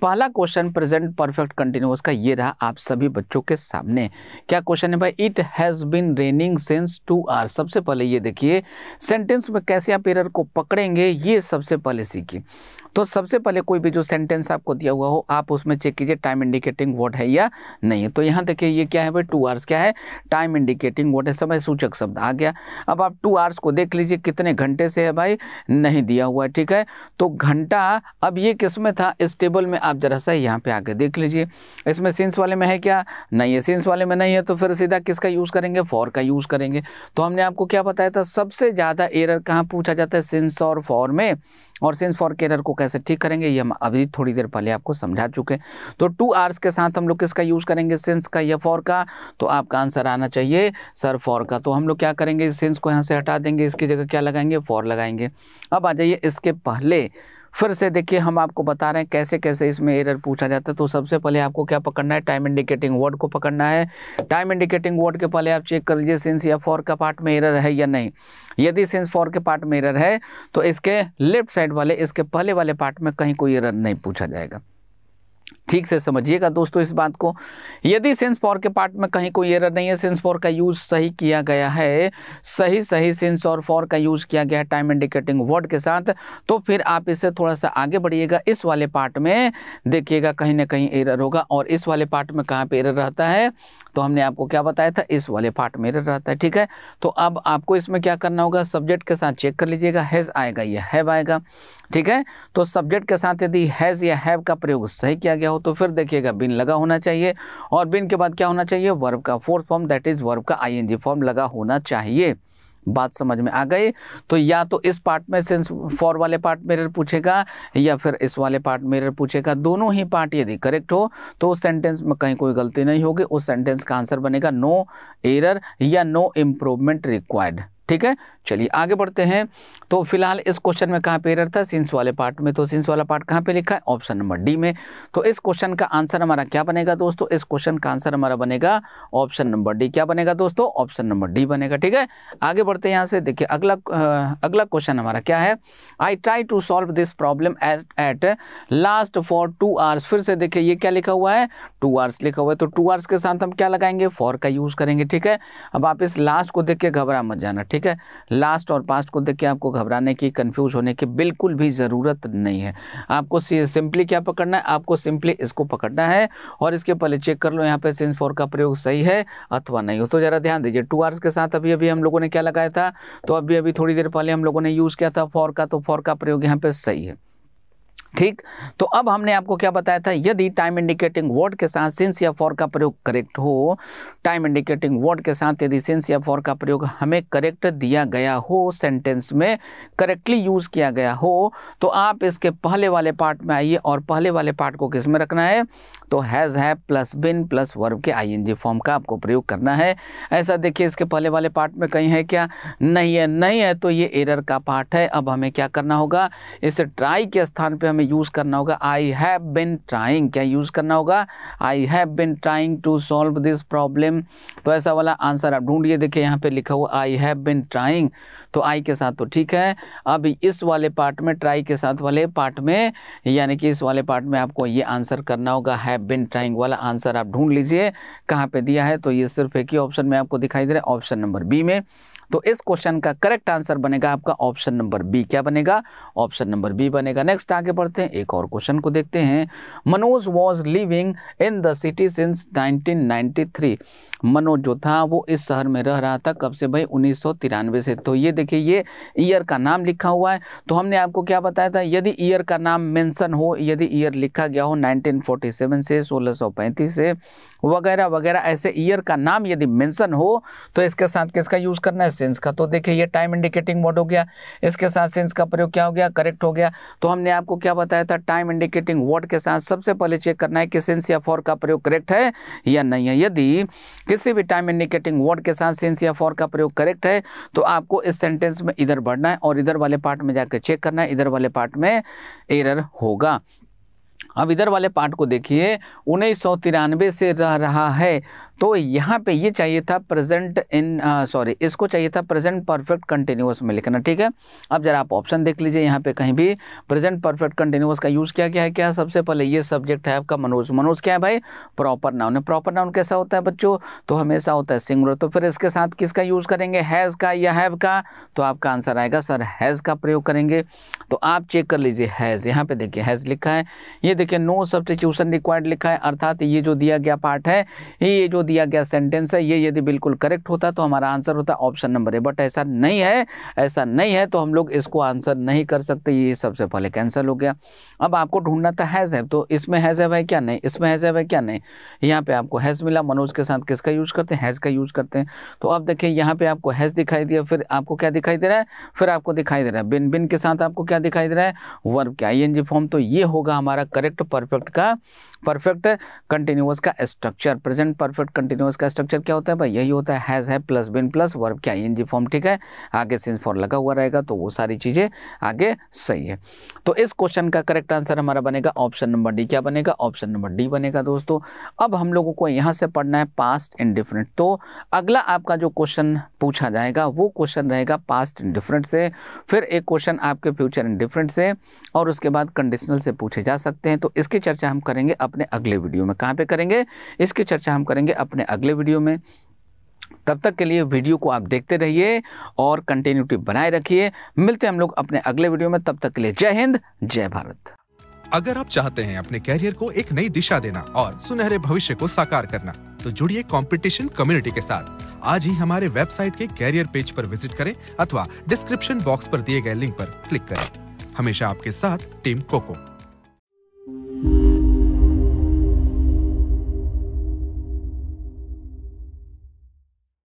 पहला क्वेश्चन प्रेजेंट परफेक्ट कंटिन्यूअस का ये रहा आप सभी बच्चों के सामने। क्या क्वेश्चन है भाई, it has been raining since two hours. सबसे पहले ये देखिए सेंटेंस में कैसे आप एरर को पकड़ेंगे, ये सबसे पहले सीखिए। तो सबसे पहले कोई भी जो सेंटेंस आपको दिया हुआ हो, आप उसमें चेक कीजिए टाइम इंडिकेटिंग वर्ड है या नहीं है। तो यहाँ देखिए ये क्या है भाई, टू आवर्स क्या है, टाइम इंडिकेटिंग वर्ड है, समय सूचक शब्द आ गया। अब आप टू आवर्स को देख लीजिए कितने घंटे से है भाई, नहीं दिया हुआ है। ठीक है, तो घंटा, अब ये किस में था, इस टेबल में आप जरा सा यहाँ पे आके देख लीजिए, इसमें सिंस वाले में है क्या, नहीं है, सिंस वाले में नहीं है, तो फिर सीधा किसका यूज़ करेंगे, फॉर का यूज़ करेंगे। तो हमने आपको क्या बताया था, सबसे ज़्यादा एरर कहाँ पूछा जाता है, सिंस और फॉर में, और सिंस फॉर के एरर को कैसे ठीक करेंगे ये हम अभी थोड़ी देर पहले आपको समझा चुके हैं। तो टू आवर्स के साथ हम लोग किसका यूज़ करेंगे, सिंस का या फॉर का, तो आपका आंसर आना चाहिए सर फॉर का। तो हम लोग क्या करेंगे, सिंस को यहाँ से हटा देंगे, इसकी जगह क्या लगाएंगे, फॉर लगाएंगे। अब आ जाइए इसके पहले, फिर से देखिए हम आपको बता रहे हैं कैसे कैसे इसमें एरर पूछा जाता है। तो सबसे पहले आपको क्या पकड़ना है, टाइम इंडिकेटिंग वर्ड को पकड़ना है। टाइम इंडिकेटिंग वर्ड के पहले आप चेक कर लीजिए सिंस या फॉर का पार्ट में एरर है या नहीं। यदि सिंस फॉर के पार्ट में एरर है तो इसके लेफ्ट साइड वाले, इसके पहले वाले पार्ट में कहीं कोई एरर नहीं पूछा जाएगा। ठीक से समझिएगा दोस्तों इस बात को। यदि सिंस फॉर के पार्ट में कहीं कोई एरर नहीं है, सिंस फॉर का यूज़ सही किया गया है, सही सही सिंस और फॉर का यूज़ किया गया है टाइम इंडिकेटिंग वर्ड के साथ, तो फिर आप इससे थोड़ा सा आगे बढ़िएगा, इस वाले पार्ट में देखिएगा कहीं ना कहीं एरर होगा। और इस वाले पार्ट में कहाँ पर एरर रहता है, तो हमने आपको क्या बताया था, इस वाले पार्ट में एरर रहता है। ठीक है, तो अब आपको इसमें क्या करना होगा, सब्जेक्ट के साथ चेक कर लीजिएगा, हैज़ आएगा या हैव आएगा। ठीक है, तो सब्जेक्ट के साथ यदि हैज़ या हैव का प्रयोग सही किया गया हो तो फिर देखिएगा बिन लगा होना चाहिए, और बिन के बाद क्या होना चाहिए, वर्ब का fourth form that is verb का आईएनजी फॉर्म लगा होना चाहिए। बात समझ में आ गई। तो या तो इस पार्ट में सिंस फॉर वाले पार्ट में एरर पूछेगा या फिर इस वाले पार्ट में एरर पूछेगा। दोनों ही पार्ट यदि करेक्ट हो तो उस सेंटेंस में कहीं कोई गलती नहीं होगी, उस सेंटेंस का आंसर बनेगा नो एरर या नो इम्प्रूवमेंट रिक्वायर्ड। ठीक है, चलिए आगे बढ़ते हैं। तो फिलहाल इस क्वेश्चन में कहाँ पे एरर था, सिंस वाले पार्ट में। तो सिंस वाला पार्ट कहाँ पे लिखा है, ऑप्शन नंबर डी में। तो इस क्वेश्चन का आंसर हमारा क्या बनेगा दोस्तों, इस क्वेश्चन का आंसर हमारा बनेगा ऑप्शन नंबर डी। क्या बनेगा दोस्तों, ऑप्शन नंबर डी बनेगा। ठीक है, आगे बढ़ते हैं। यहाँ से देखिए अगला अगला क्वेश्चन हमारा क्या है, I try to solve this problem at last for two hours. फिर से देखिए ये क्या लिखा हुआ है, टू आवर्स लिखा हुआ है। तो टू आवर्स के साथ हम क्या लगाएंगे, फॉर का यूज़ करेंगे। ठीक है, अब आप इस लास्ट को देख के घबरा मत जाना। ठीक है, लास्ट और पास्ट को देख के आपको घबराने की, कंफ्यूज होने की बिल्कुल भी ज़रूरत नहीं है। आपको सिंपली क्या पकड़ना है, आपको सिंपली इसको पकड़ना है और इसके पहले चेक कर लो यहाँ पे सिंस फॉर का प्रयोग सही है अथवा नहीं हो। तो ज़रा ध्यान दीजिए, टू आवर्स के साथ अभी अभी हम लोगों ने क्या लगाया था, तो अभी अभी थोड़ी देर पहले हम लोगों ने यूज़ किया था फॉर का, तो फॉर का प्रयोग यहाँ पर सही है। ठीक, तो अब हमने आपको क्या बताया था, यदि टाइम इंडिकेटिंग वर्ड के साथ सिंस या फॉर का प्रयोग करेक्ट हो, टाइम इंडिकेटिंग वर्ड के साथ यदि सिंस या फॉर का प्रयोग हमें करेक्ट दिया गया हो, सेंटेंस में करेक्टली यूज़ किया गया हो, तो आप इसके पहले वाले पार्ट में आइए। और पहले वाले पार्ट को किस में रखना है, तो हैज़ है प्लस बिन प्लस वर्ब के आईएनजी फॉर्म का आपको प्रयोग करना है। ऐसा देखिए इसके पहले वाले पार्ट में कहीं है क्या, नहीं है, नहीं है तो ये एरर का पार्ट है। अब हमें क्या करना होगा, इस ट्राई के स्थान पर हमें यूज़ करना होगा आई हैव बिन ट्राइंग। क्या यूज़ करना होगा, I have been trying to solve this problem. तो ऐसा वाला आंसर आप ढूंढिए। देखिए यहाँ पे लिखा हुआ आई हैव बिन ट्राइंग, तो आई के साथ तो ठीक है। अब इस वाले पार्ट में, ट्राई के साथ वाले पार्ट में, यानी कि इस वाले पार्ट में आपको ये आंसर करना होगा, हैव बिन ट्राइंग वाला आंसर आप ढूंढ लीजिए कहाँ पे दिया है। तो ये सिर्फ एक ही ऑप्शन में आपको दिखाई दे रहा है, ऑप्शन नंबर बी में। तो इस क्वेश्चन का करेक्ट आंसर बनेगा आपका ऑप्शन नंबर बी। क्या बनेगा, ऑप्शन नंबर बी बनेगा। नेक्स्ट आगे बढ़ते हैं, एक और क्वेश्चन को देखते हैं। Manoj was living in the city since nineteen ninety three. Manoj जो था वो इस शहर में रह रहा था कब से भाई, उन्नीस सौ तिरानवे से। तो ये देखिए ये ईयर का नाम लिखा हुआ है। तो हमने आपको क्या बताया था, यदि ईयर का नाम मेंशन हो, यदि ईयर लिखा गया हो नाइनटीन फोर्टी सेवन से, सोलह सौ पैंतीस से वगैरह वगैरह, ऐसे ईयर का नाम यदि मेंशन हो तो इसके साथ किसका यूज़ करना है, सेंस का। तो देखिए ये टाइम इंडिकेटिंग वर्ड हो गया, इसके साथ सेंस का प्रयोग क्या हो गया, करेक्ट हो गया। तो हमने आपको क्या बताया था, टाइम इंडिकेटिंग वर्ड के साथ सबसे पहले चेक करना है कि सेंस या फॉर का प्रयोग करेक्ट है या नहीं है। यदि किसी भी टाइम इंडिकेटिंग वर्ड के साथ सेंस या फॉर का प्रयोग करेक्ट है तो आपको इस सेंटेंस में इधर बढ़ना है और इधर वाले पार्ट में जाकर चेक करना है, इधर वाले पार्ट में एरर होगा। अब इधर वाले पार्ट को देखिए, उन्नीस सौ तिरानवे से रह रहा है, तो यहाँ पे ये चाहिए था प्रेजेंट इन सॉरी इसको चाहिए था प्रेजेंट परफेक्ट कंटिन्यूअस में लिखना। ठीक है, अब जरा आप ऑप्शन देख लीजिए, यहाँ पे कहीं भी प्रेजेंट परफेक्ट कंटिन्यूअस का यूज़ किया गया है क्या। सबसे पहले ये सब्जेक्ट है आपका मनोज। मनोज क्या है भाई, प्रॉपर नाउन है। प्रॉपर नाउन कैसा होता है बच्चों, तो हमेशा होता है सिंगुलर। तो फिर इसके साथ किसका यूज़ करेंगे, हैज़ का या हैव का। तो आपका आंसर आएगा सर हैज़ का प्रयोग करेंगे। तो आप चेक कर लीजिए हैज़, यहाँ पर देखिए हैज़ लिखा है, ये देखिए नो सब्स्टिट्यूशन रिक्वायर्ड लिखा है। अर्थात ये जो दिया गया पार्ट है, ये जो दिया गया सेंटेंस है, ये यदि बिल्कुल करेक्ट होता तो हमारा आंसर होता ऑप्शन नंबर ए, बट ऐसा नहीं है। ऐसा नहीं है तो हम लोग इसको आंसर नहीं कर सकते, ये सबसे पहले कैंसिल हो गया। अब आपको ढूंढना था हैज़ हैव, तो इसमें हैज़ हैव है क्या, नहीं। इसमें हैज़ हैव है क्या, नहीं। यहाँ पे आपको हैज़ मिला, मनोज के साथ किसका यूज़ करते हैं, हैज़ का यूज़ करते हैं। तो अब देखिए यहाँ पे आपको हैज़ दिखाई दिया, फिर आपको क्या दिखाई दे रहा है, फिर आपको दिखाई दे रहा है बिन। बिन के साथ आपको क्या दिखाई दे रहा है, वर्ब के आईएनजी फॉर्म। तो ये होगा हमारा करेक्ट परफेक्ट का परफेक्ट कंटिन्यूअस का स्ट्रक्चर। प्रेजेंट परफेक्ट कंटिन्यूअस का स्ट्रक्चर क्या होता है भाई, यही होता है हैज़ है प्लस बिन प्लस वर्ब क्या आईएनजी फॉर्म। ठीक है, आगे सिंस फॉर लगा हुआ रहेगा, तो वो सारी चीज़ें आगे सही है। तो इस क्वेश्चन का करेक्ट आंसर हमारा बनेगा ऑप्शन नंबर डी। क्या बनेगा, ऑप्शन नंबर डी बनेगा दोस्तों। अब हम लोगों को यहाँ से पढ़ना है पास्ट इंडिफरेंट। तो अगला आपका जो क्वेश्चन पूछा जाएगा वो क्वेश्चन रहेगा पास्ट इंडिफरेंट से, फिर एक क्वेश्चन आपके फ्यूचर इंडिफरेंट से, और उसके बाद कंडीशनल से पूछे जा सकते हैं। तो इसकी चर्चा हम करेंगे अपने अगले वीडियो में। कहाँ पे करेंगे, इसकी चर्चा हम करेंगे अपने अगले वीडियो में। तब तक के लिए वीडियो को आप देखते रहिए और कंटिन्यूटी बनाए रखिए। मिलते हैं हम लोग अपने अगले वीडियो में, तब तक के लिए जय हिंद जय भारत। अगर आप चाहते हैं अपने कैरियर को एक नई दिशा देना और सुनहरे भविष्य को साकार करना, तो जुड़िए कंपटीशन कम्युनिटी के साथ। आज ही हमारे वेबसाइट के कैरियर पेज पर विजिट करें अथवा डिस्क्रिप्शन बॉक्स पर दिए गए लिंक पर क्लिक करें। हमेशा आपके साथ टीम कोको।